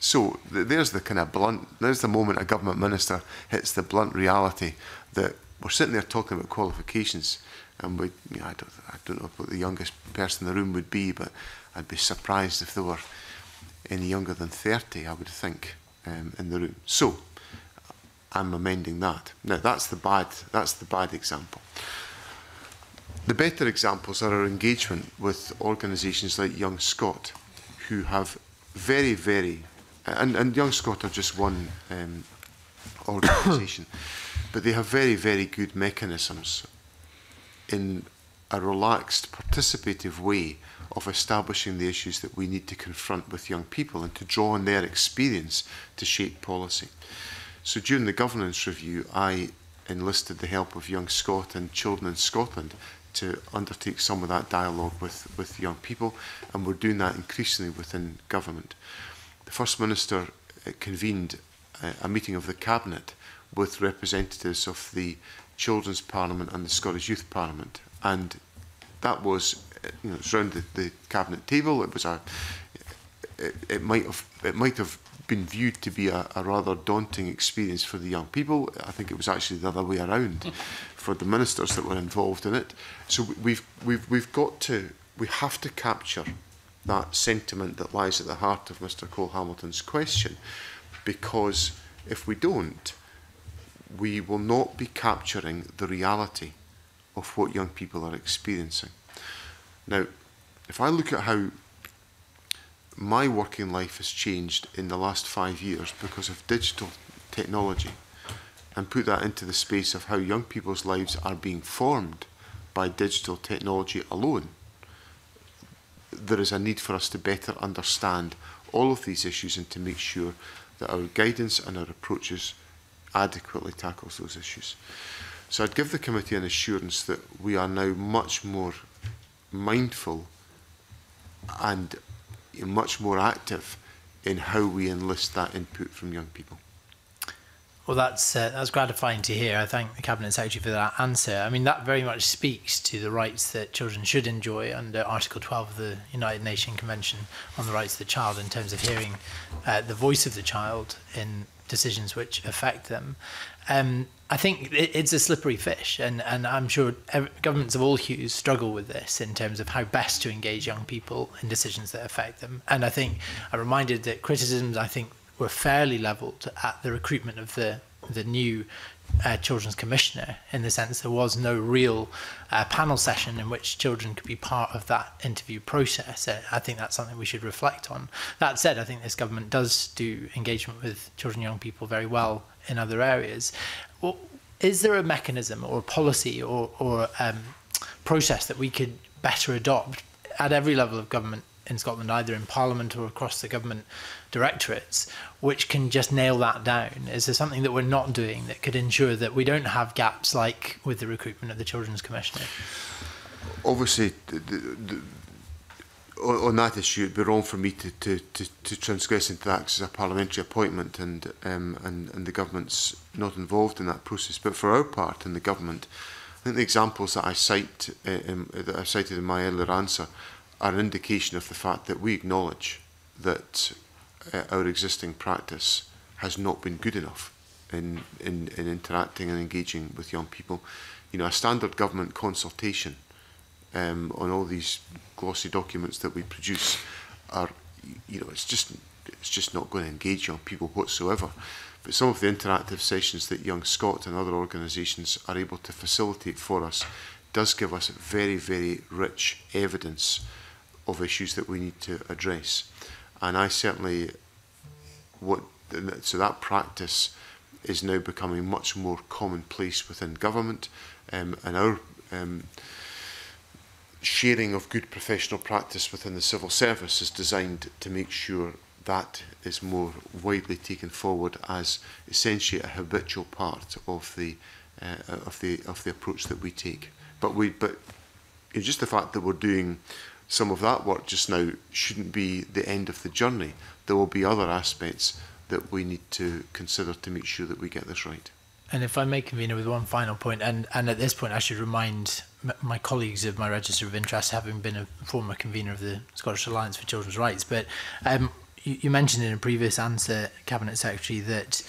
So there's the kind of blunt, there's the moment a government minister hits the blunt reality that we're sitting there talking about qualifications, and we, you know, I don't know what the youngest person in the room would be, but I'd be surprised if they were any younger than 30, I would think, in the room. So I'm amending that. Now that's the bad example. The better examples are our engagement with organisations like Young Scot, who have very, very, and Young Scot are just one organisation, but they have very, very good mechanisms in a relaxed, participative way of establishing the issues that we need to confront with young people and to draw on their experience to shape policy. So during the governance review, I enlisted the help of Young Scot and Children in Scotland to undertake some of that dialogue with young people, and we're doing that increasingly within government. The First Minister convened a meeting of the Cabinet with representatives of the Children's Parliament and the Scottish Youth Parliament, and that was, you know, it was around the Cabinet table. It was it might have been viewed to be a rather daunting experience for the young people. I think it was actually the other way around for the ministers that were involved in it. So we have to capture that sentiment that lies at the heart of Mr. Cole Hamilton's question, because if we don't, we will not be capturing the reality of what young people are experiencing. Now, if I look at how my working life has changed in the last 5 years because of digital technology, and put that into the space of how young people's lives are being formed by digital technology alone, there is a need for us to better understand all of these issues and to make sure that our guidance and our approaches adequately tackles those issues. So I'd give the committee an assurance that we are now much more mindful and much more active in how we enlist that input from young people. Well, that's gratifying to hear. I thank the Cabinet Secretary for that answer. I mean, that very much speaks to the rights that children should enjoy under Article 12 of the United Nations Convention on the Rights of the Child, in terms of hearing the voice of the child in decisions which affect them. I think it's a slippery fish, and I'm sure governments of all hues struggle with this in terms of how best to engage young people in decisions that affect them. And I think I'm reminded that criticisms, I think, were fairly levelled at the recruitment of the new Children's Commissioner, in the sense there was no real panel session in which children could be part of that interview process. I think that's something we should reflect on. That said, I think this government does do engagement with children and young people very well in other areas. Well, is there a mechanism or a policy or process that we could better adopt at every level of government in Scotland, either in Parliament or across the government directorates, which can just nail that down? Is there something that we're not doing that could ensure that we don't have gaps like with the recruitment of the Children's Commissioner? Obviously, on that issue, it'd be wrong for me to transgress into that, because it's a parliamentary appointment, and the government's not involved in that process. But for our part in the government, I think the examples that I cite, that I cited in my earlier answer, are an indication of the fact that we acknowledge that our existing practice has not been good enough in interacting and engaging with young people. You know, a standard government consultation on all these glossy documents that we produce are, you know, it's just not going to engage young people whatsoever. But some of the interactive sessions that Young Scot and other organisations are able to facilitate for us does give us very, very rich evidence of issues that we need to address. And I certainly, so that practice is now becoming much more commonplace within government, and our sharing of good professional practice within the civil service is designed to make sure that is more widely taken forward as essentially a habitual part of the approach that we take. But it's just the fact that we're doing some of that work just now shouldn't be the end of the journey. There will be other aspects that we need to consider to make sure that we get this right. And if I may, Convener, with one final point, and at this point I should remind my colleagues of my register of interest, having been a former convener of the Scottish Alliance for Children's Rights, but you mentioned in a previous answer, Cabinet Secretary, that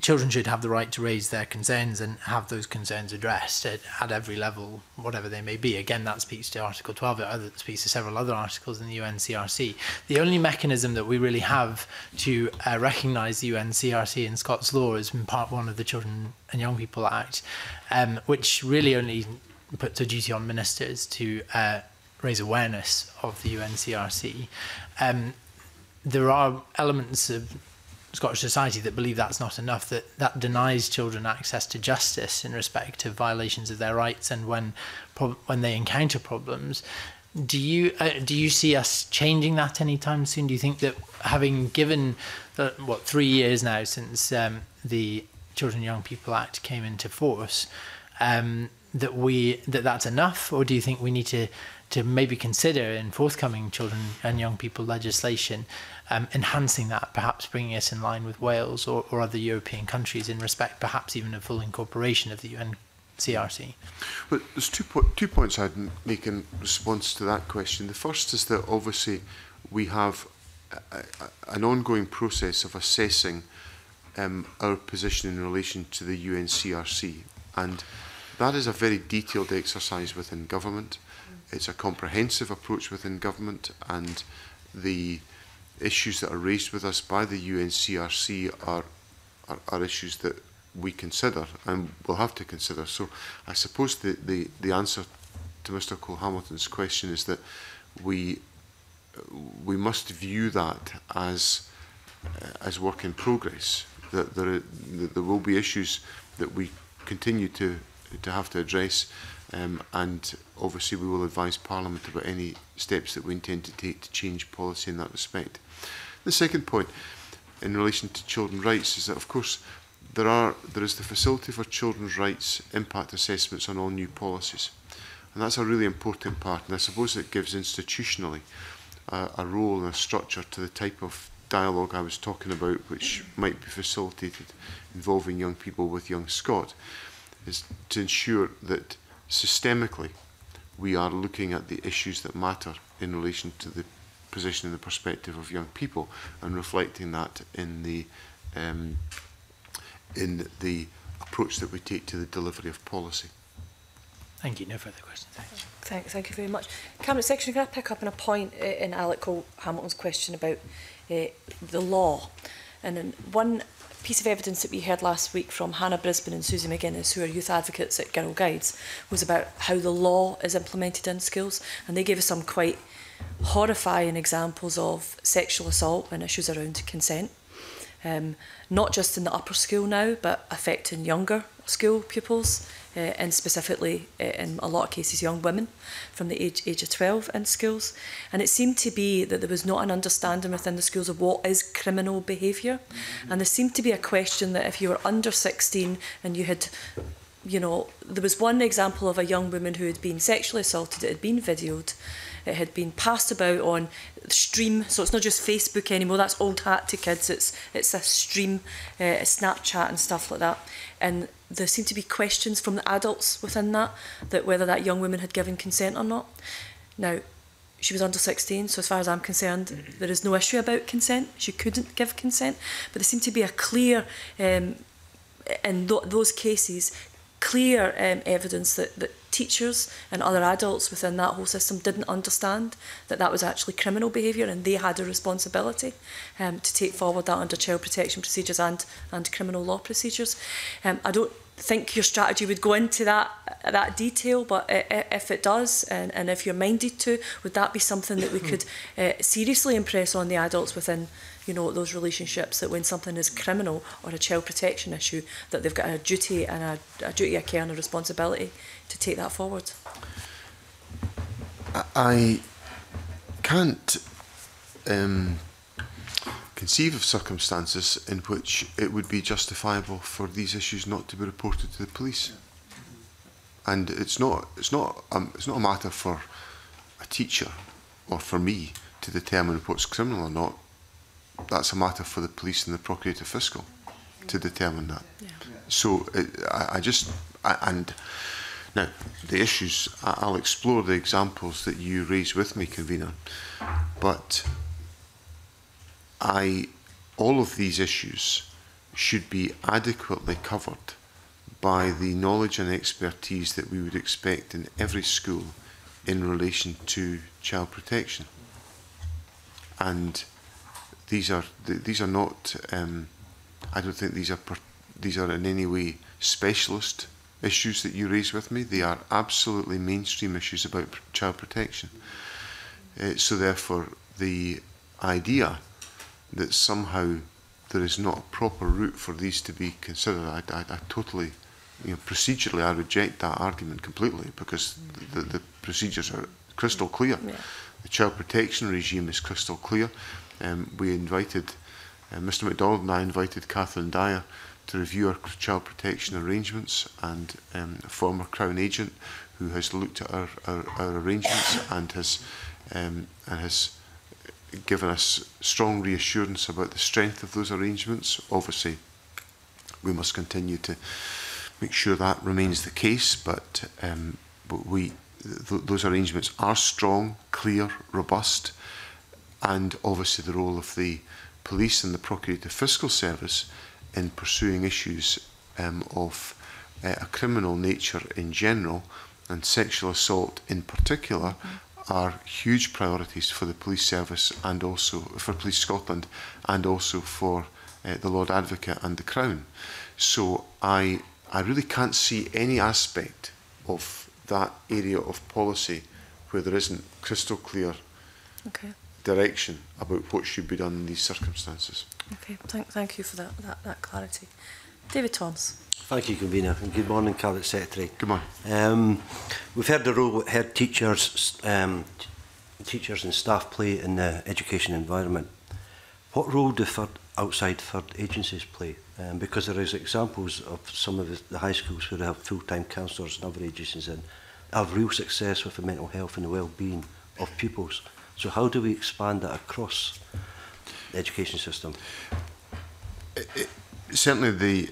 children should have the right to raise their concerns and have those concerns addressed at every level, whatever they may be. Again, that speaks to Article 12, it speaks to several other articles in the UNCRC. The only mechanism that we really have to recognise the UNCRC in Scots law is in Part 1 of the Children and Young People Act, which really only puts a duty on ministers to raise awareness of the UNCRC. There are elements of Scottish society that believe that's not enough, that denies children access to justice in respect of violations of their rights and when they encounter problems. Do you see us changing that anytime soon? Do you think that, having given the, what, 3 years now since the Children and Young People Act came into force, that's enough, or do you think we need to maybe consider in forthcoming children and young people legislation enhancing that, perhaps bringing it in line with Wales or other European countries in respect, perhaps even a full incorporation of the UNCRC? Well, there's two points I'd make in response to that question. The first is that obviously we have an ongoing process of assessing our position in relation to the UNCRC, and that is a very detailed exercise within government. It's a comprehensive approach within government, and the issues that are raised with us by the UNCRC are issues that we consider and will have to consider. So I suppose the answer to Mr. Cole-Hamilton's question is that we must view that as work in progress, that there will be issues that we continue to have to address, and obviously we will advise Parliament about any steps that we intend to take to change policy in that respect. The second point in relation to children's rights is that, of course, there is the Facility for Children's Rights impact assessments on all new policies, and that's a really important part, and I suppose it gives institutionally a role and a structure to the type of dialogue I was talking about, which might be facilitated involving young people with Young Scot, is to ensure that systemically we are looking at the issues that matter in relation to the position and the perspective of young people, and reflecting that in the approach that we take to the delivery of policy. Thank you. No further questions. Thanks. Thank you very much. Cabinet Secretary, can I pick up on a point in Alec Cole-Hamilton's question about the law? And in one piece of evidence that we heard last week from Hannah Brisbane and Susie McGinnis, who are youth advocates at Girl Guides, was about how the law is implemented in schools, and they gave us some quite horrifying examples of sexual assault and issues around consent, not just in the upper school now, but affecting younger school pupils, and specifically in a lot of cases young women from the age of 12 in schools. And it seemed to be that there was not an understanding within the schools of what is criminal behaviour. Mm-hmm. And there seemed to be a question that if you were under 16 and you had, you know, there was one example of a young woman who had been sexually assaulted, it had been videoed, it had been passed about on stream, so it's not just Facebook anymore, that's old hat to kids, it's a stream, Snapchat and stuff like that. And there seemed to be questions from the adults within that whether that young woman had given consent or not. Now, she was under 16, so as far as I'm concerned, there is no issue about consent. She couldn't give consent, but there seemed to be a clear, in those cases, clear evidence that teachers and other adults within that whole system didn't understand that was actually criminal behaviour, and they had a responsibility to take forward that under child protection procedures and criminal law procedures. I don't think your strategy would go into that detail, but if it does, and if you're minded to, would that be something that we could seriously impress on the adults within, you know, those relationships, that when something is criminal or a child protection issue, that they've got a duty and a duty of care and a responsibility to take that forward? I can't conceive of circumstances in which it would be justifiable for these issues not to be reported to the police. And it's not a matter for a teacher or for me to determine what's criminal or not. That's a matter for the police and the Procurator Fiscal to determine that. Yeah. So now the issues, I'll explore the examples that you raise with me, Convener, but all of these issues should be adequately covered by the knowledge and expertise that we would expect in every school in relation to child protection. And these are not, I don't think these are in any way specialist issues that you raise with me. They are absolutely mainstream issues about child protection. So therefore, the idea that somehow there is not a proper route for these to be considered, I totally, procedurally, I reject that argument completely, because the procedures are crystal clear. Yeah. The child protection regime is crystal clear. We invited, Mr MacDonald and I invited Catherine Dyer to review our child protection arrangements, and a former Crown agent who has looked at our arrangements and has given us strong reassurance about the strength of those arrangements. Obviously, we must continue to make sure that remains the case, but those arrangements are strong, clear, robust, and obviously the role of the police and the Procurator Fiscal Service in pursuing issues of a criminal nature in general and sexual assault in particular are huge priorities for the police service, and also for Police Scotland, and also for the Lord Advocate and the Crown. So I really can't see any aspect of that area of policy where there isn't crystal clear direction about what should be done in these circumstances. Okay, thank you for that clarity. David Thoms. Thank you, Convener, and good morning, Cabinet Secretary. Good morning. We've heard the role head teachers, teachers and staff play in the education environment. What role do outside third agencies play? Because there is examples of some of the high schools where they have full-time counsellors and other agencies in have real success with the mental health and the well-being of pupils. So how do we expand that across the education system? Certainly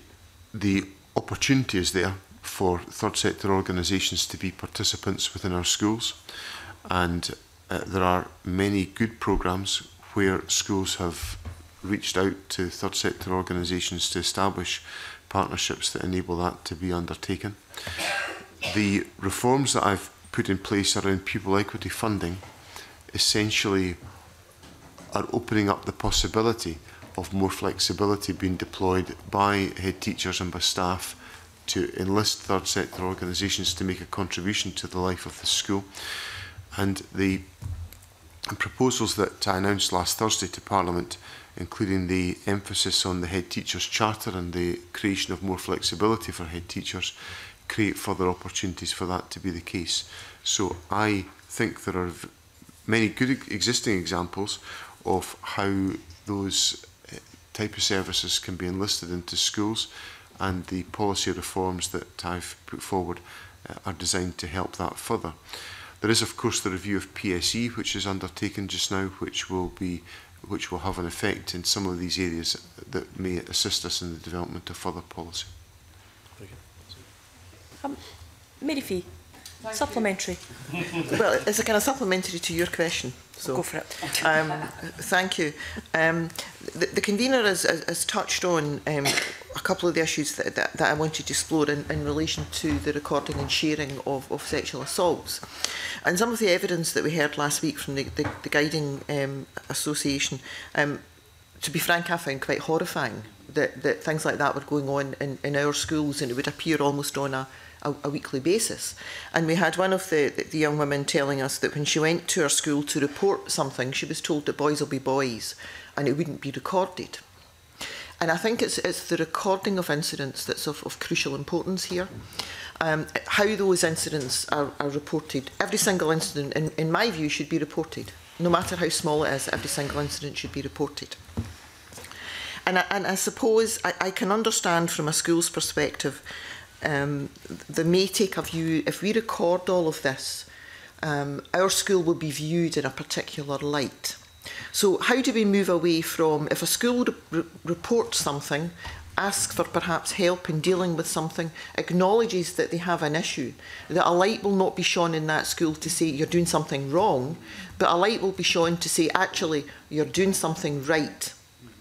the opportunity is there for third sector organisations to be participants within our schools, and there are many good programmes where schools have reached out to third sector organisations to establish partnerships that enable that to be undertaken. The reforms that I've put in place around pupil equity funding essentially are opening up the possibility of more flexibility being deployed by head teachers and by staff to enlist third sector organisations to make a contribution to the life of the school. And the proposals that I announced last Thursday to Parliament, including the emphasis on the head teachers' charter and the creation of more flexibility for head teachers, create further opportunities for that to be the case. So I think there are many good existing examples of how those type of services can be enlisted into schools, and the policy reforms that I've put forward are designed to help that further. There is, of course, the review of PSE, which is undertaken just now, which will have an effect in some of these areas that may assist us in the development of further policy. Mary Fee. Thank supplementary. Well, it's a kind of supplementary to your question. So, go for it. Thank you. The convener has touched on a couple of the issues that I wanted to explore in relation to the recording and sharing of sexual assaults. And some of the evidence that we heard last week from the Guiding Association, to be frank, I found quite horrifying that things like that were going on in our schools, and it would appear almost on a weekly basis. And we had one of the young women telling us that when she went to her school to report something, she was told that boys will be boys and it wouldn't be recorded. And I think it's the recording of incidents that's of crucial importance here. How those incidents are reported. Every single incident, in my view, should be reported. No matter how small it is, every single incident should be reported. And I suppose I can understand from a school's perspective, they may take a view, if we record all of this, our school will be viewed in a particular light. So how do we move away from, if a school reports something, asks for perhaps help in dealing with something, acknowledges that they have an issue, that a light will not be shone in that school to say you're doing something wrong, but a light will be shone to say actually you're doing something right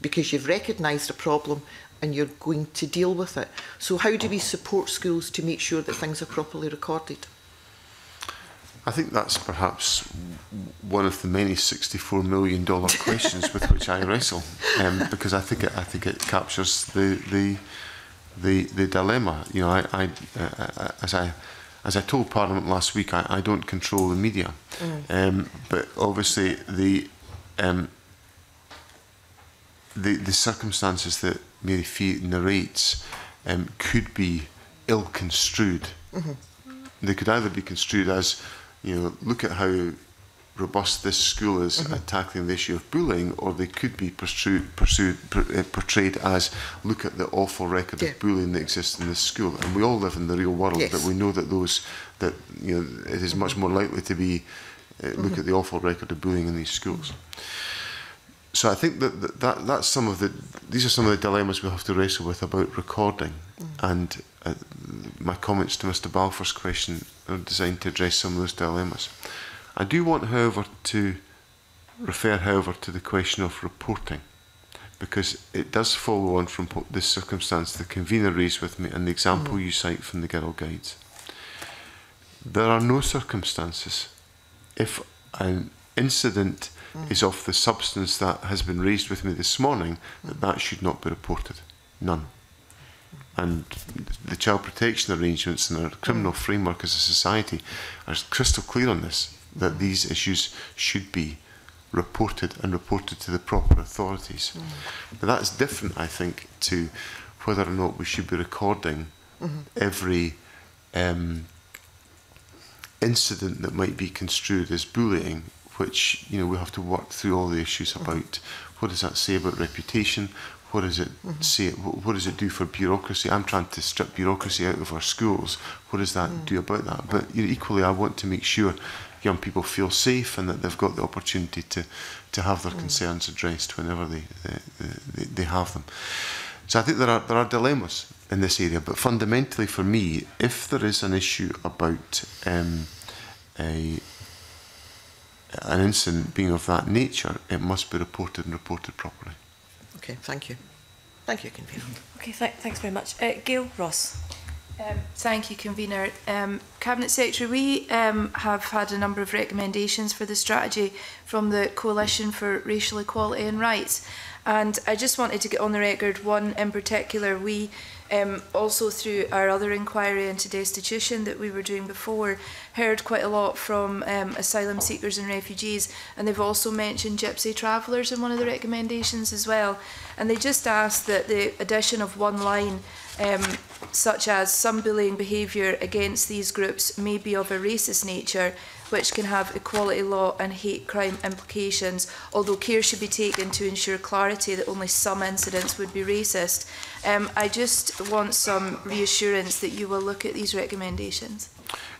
because you've recognised a problem and you're going to deal with it. So how do we support schools to make sure that things are properly recorded? I think that's perhaps one of the many $64 million questions with which I wrestle, because I think it captures the dilemma. You know, as I told Parliament last week, I don't control the media, but obviously the circumstances that Mary Fee narrates could be ill construed. They could either be construed as, you know, look at how robust this school is at tackling the issue of bullying, or they could be portrayed as, look at the awful record of bullying that exists in this school. And we all live in the real world, but we know that those, that, you know, it is much more likely to be, look at the awful record of bullying in these schools. So I think that, that's some of the, these are some of the dilemmas we'll have to wrestle with about recording. And my comments to Mr. Balfour's question are designed to address some of those dilemmas. I do want, however, to refer, to the question of reporting, because it does follow on from this circumstance the convener raised with me and the example you cite from the Girl Guides. There are no circumstances if an incident is of the substance that has been raised with me this morning that that should not be reported. None. And the child protection arrangements and our criminal framework as a society are crystal clear on this, that these issues should be reported and reported to the proper authorities. But that's different, I think, to whether or not we should be recording every incident that might be construed as bullying, which, you know, we have to work through all the issues about. What does that say about reputation? What does it say? What does it do for bureaucracy? I'm trying to strip bureaucracy out of our schools. What does that do about that? But, you know, equally, I want to make sure young people feel safe and that they've got the opportunity to have their concerns addressed whenever they have them. So I think there are dilemmas in this area. But fundamentally, for me, if there is an issue about an incident being of that nature, it must be reported and reported properly. Okay, thank you. Thank you, Convener. Okay, thanks very much. Gail Ross. Thank you, Convener. Cabinet Secretary, we have had a number of recommendations for the strategy from the Coalition for Racial Equality and Rights. And I just wanted to get on the record one in particular. We also, through our other inquiry into destitution that we were doing before, heard quite a lot from asylum seekers and refugees, and they've also mentioned gypsy travellers in one of the recommendations as well. And they just asked that the addition of one line, such as some bullying behaviour against these groups may be of a racist nature, which can have equality law and hate crime implications, although care should be taken to ensure clarity that only some incidents would be racist. I just want some reassurance that you will look at these recommendations.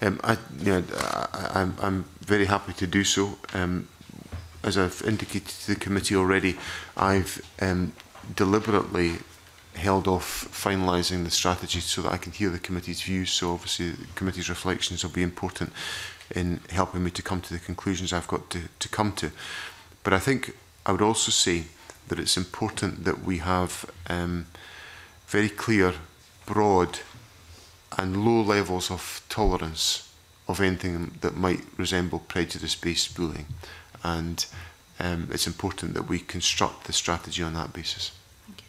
I'm very happy to do so. As I've indicated to the committee already, I've deliberately held off finalising the strategy so that I can hear the committee's views, so obviously the committee's reflections will be important in helping me to come to the conclusions I've got to come to. But I think I would also say that it's important that we have very clear, broad and low levels of tolerance of anything that might resemble prejudice-based bullying. And it's important that we construct the strategy on that basis. Thank you.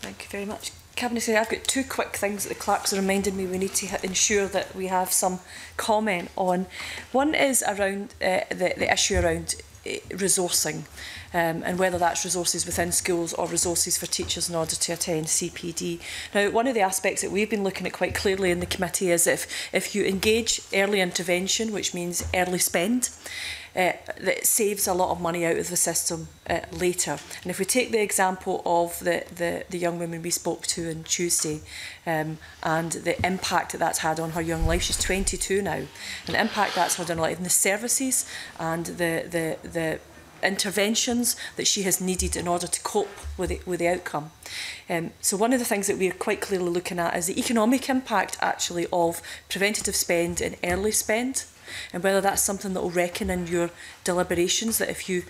Thank you very much. Cabinet Secretary, I've got two quick things that the clerks are reminding me we need to ensure that we have some comment on. One is around the issue around resourcing, and whether that's resources within schools or resources for teachers in order to attend CPD. Now, one of the aspects that we've been looking at quite clearly in the committee is if you engage early intervention, which means early spend, that saves a lot of money out of the system later. And if we take the example of the young woman we spoke to on Tuesday, and the impact that that's had on her young life, she's 22 now, and the impact that's had on her life, and the services and the interventions that she has needed in order to cope with the outcome. So one of the things that we are quite clearly looking at is the economic impact actually of preventative spend and early spend. and whether that's something that will reckon in your deliberations, that if you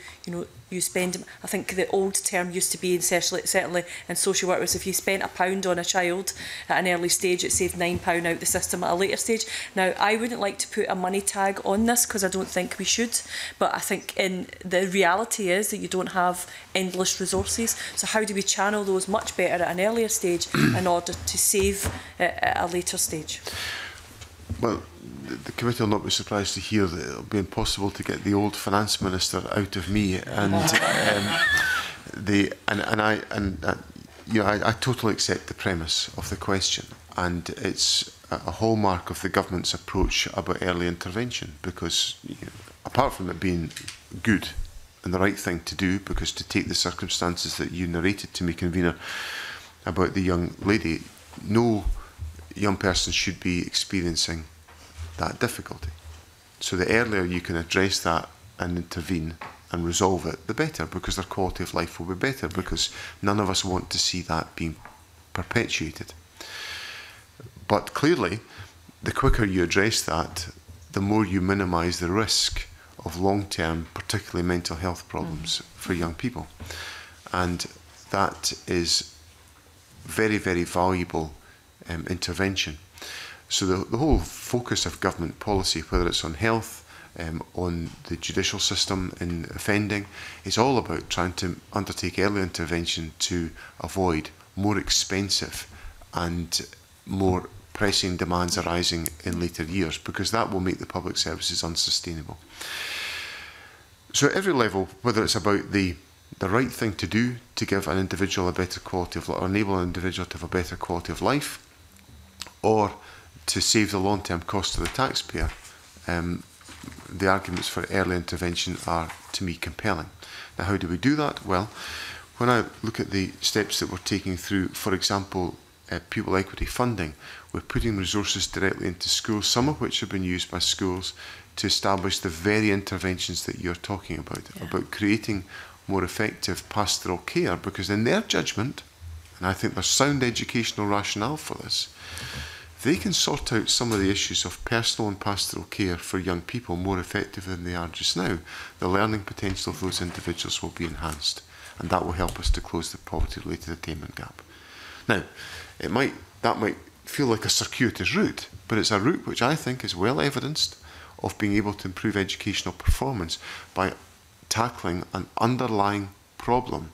spend, I think the old term used to be, in certainly in social work, was if you spent £1 on a child at an early stage, it saved £9 out the system at a later stage. Now, I wouldn't like to put a money tag on this because I don't think we should, but I think in the reality is that you don't have endless resources. So how do we channel those much better at an earlier stage in order to save at a later stage? Well, the committee will not be surprised to hear that it will be impossible to get the old finance minister out of me, and I totally accept the premise of the question, and it's a hallmark of the government's approach about early intervention, because apart from it being good and the right thing to do, because to take the circumstances that you narrated to me, convener, about the young lady, no young person should be experiencing that difficulty. So the earlier you can address that and intervene and resolve it, the better, because their quality of life will be better, because none of us want to see that being perpetuated. But clearly, the quicker you address that, the more you minimise the risk of long-term, particularly mental health problems for young people. And that is very, very valuable intervention. So the whole focus of government policy, whether it's on health, on the judicial system in offending, is all about trying to undertake early intervention to avoid more expensive and more pressing demands arising in later years, because that will make the public services unsustainable. So at every level, whether it's about the right thing to do to give an individual a better quality of life, or enable an individual to have a better quality of life, or to save the long-term cost to the taxpayer, the arguments for early intervention are, to me, compelling. Now, how do we do that? Well, when I look at the steps that we're taking through, for example, pupil equity funding, we're putting resources directly into schools, some of which have been used by schools to establish the very interventions that you're talking about, about creating more effective pastoral care, because in their judgment, and I think there's sound educational rationale for this, they can sort out some of the issues of personal and pastoral care for young people more effective than they are just now. The learning potential of those individuals will be enhanced, and that will help us to close the poverty-related attainment gap. Now, that might feel like a circuitous route, but it's a route which I think is well evidenced of being able to improve educational performance by tackling an underlying problem,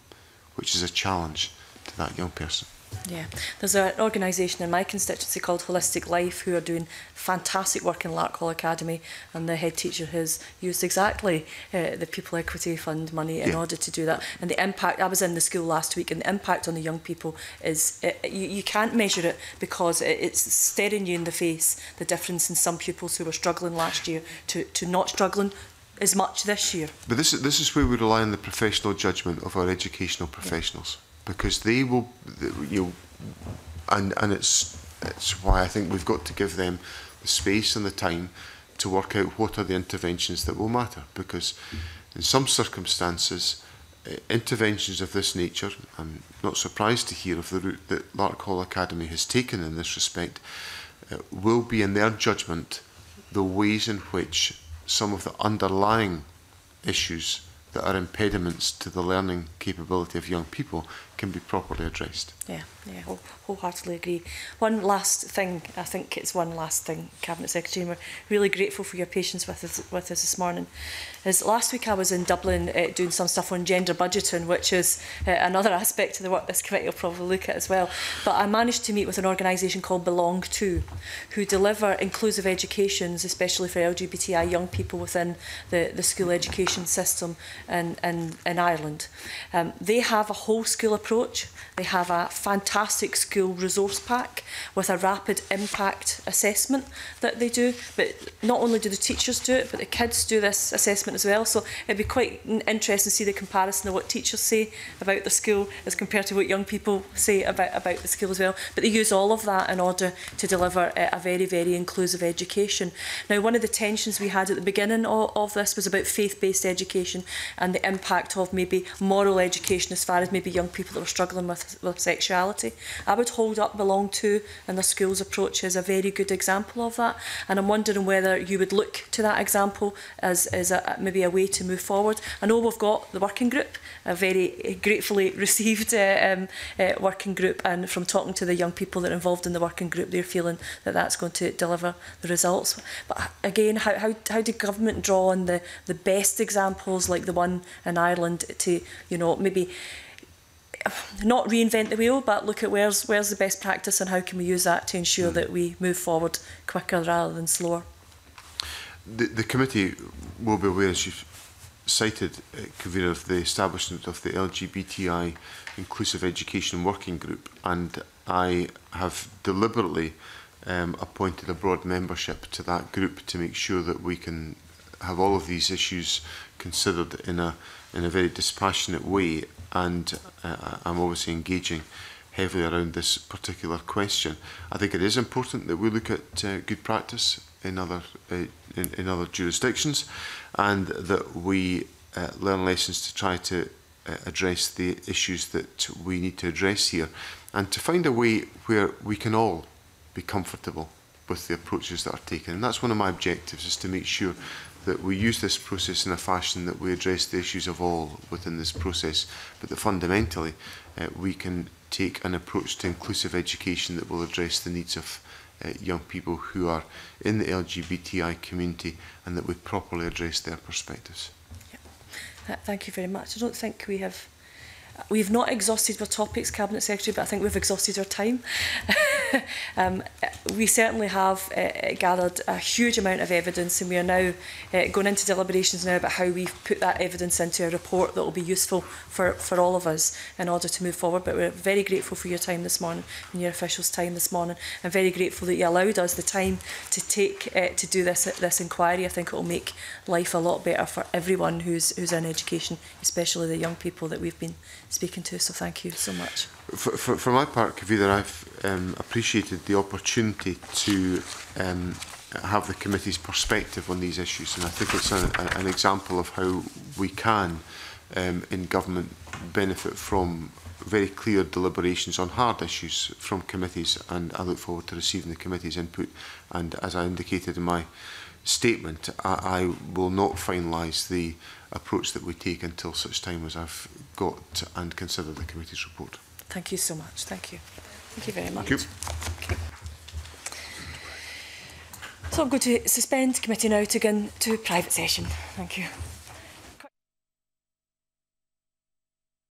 which is a challenge to that young person. Yeah, there's an organisation in my constituency called Holistic Life who are doing fantastic work in Larkhall Academy, and the head teacher has used exactly the Pupil Equity Fund money in order to do that. And the impact, I was in the school last week, and the impact on the young people is, you can't measure it, because it's staring you in the face, the difference in some pupils who were struggling last year to not struggling as much this year. But this is where we rely on the professional judgment of our educational professionals. Because they will, and it's why I think we've got to give them the space and the time to work out what are the interventions that will matter. Because in some circumstances, interventions of this nature, I'm not surprised to hear of the route that Larkhall Academy has taken in this respect, will be, in their judgment, the ways in which some of the underlying issues that are impediments to the learning capability of young people can be properly addressed. Yeah, wholeheartedly agree. One last thing, I think it's one last thing, Cabinet Secretary, and we're really grateful for your patience with us this morning, is last week I was in Dublin doing some stuff on gender budgeting, which is another aspect of the work this committee will probably look at as well. But I managed to meet with an organisation called Belong To, who deliver inclusive educations, especially for LGBTI young people within the school education system in Ireland. They have a whole school approach. They have a fantastic school resource pack with a rapid impact assessment that they do. But not only do the teachers do it, but the kids do this assessment as well. So it'd be quite interesting to see the comparison of what teachers say about the school as compared to what young people say about the school as well. But they use all of that in order to deliver a very, very inclusive education. Now, one of the tensions we had at the beginning of this was about faith-based education and the impact of maybe moral education as far as maybe young people were struggling with sexuality. I would hold up Belong To and the school's approach as a very good example of that. And I'm wondering whether you would look to that example as maybe a way to move forward. I know we've got the working group, a very gratefully received working group, and from talking to the young people that are involved in the working group, they're feeling that that's going to deliver the results. But again, how did government draw on the best examples like the one in Ireland to, you know, maybe not reinvent the wheel, but look at where's the best practice and how can we use that to ensure that we move forward quicker rather than slower? The committee will be aware, as you've cited, Convener, of the establishment of the LGBTI Inclusive Education Working Group, and I have deliberately appointed a broad membership to that group to make sure that we can have all of these issues considered in a very dispassionate way, and I'm obviously engaging heavily around this particular question. I think it is important that we look at good practice in other jurisdictions, and that we learn lessons to try to address the issues that we need to address here, and to find a way where we can all be comfortable with the approaches that are taken. And that's one of my objectives, is to make sure that we use this process in a fashion that we address the issues of all within this process, but that fundamentally we can take an approach to inclusive education that will address the needs of young people who are in the LGBTI community, and that we properly address their perspectives. Yeah. Thank you very much. I don't think we've not exhausted our topics, Cabinet Secretary, but I think we've exhausted our time. We certainly have gathered a huge amount of evidence, and we are now going into deliberations now about how we've put that evidence into a report that will be useful for all of us in order to move forward. But we're very grateful for your time this morning and your officials' time this morning, and very grateful that you allowed us the time to take to do this inquiry. I think it will make life a lot better for everyone who's in education, especially the young people that we've been speaking to. So thank you so much. For my part, Convener, I've appreciated the opportunity to have the committee's perspective on these issues, and I think it's an example of how we can, in government, benefit from very clear deliberations on hard issues from committees, and I look forward to receiving the committee's input. And as I indicated in my statement, I will not finalise the approach that we take until such time as I've got and considered the committee's report. Thank you so much. Thank you. Thank you very much. Thank you. Okay. So I'm going to suspend committee now to go into private session. Thank you.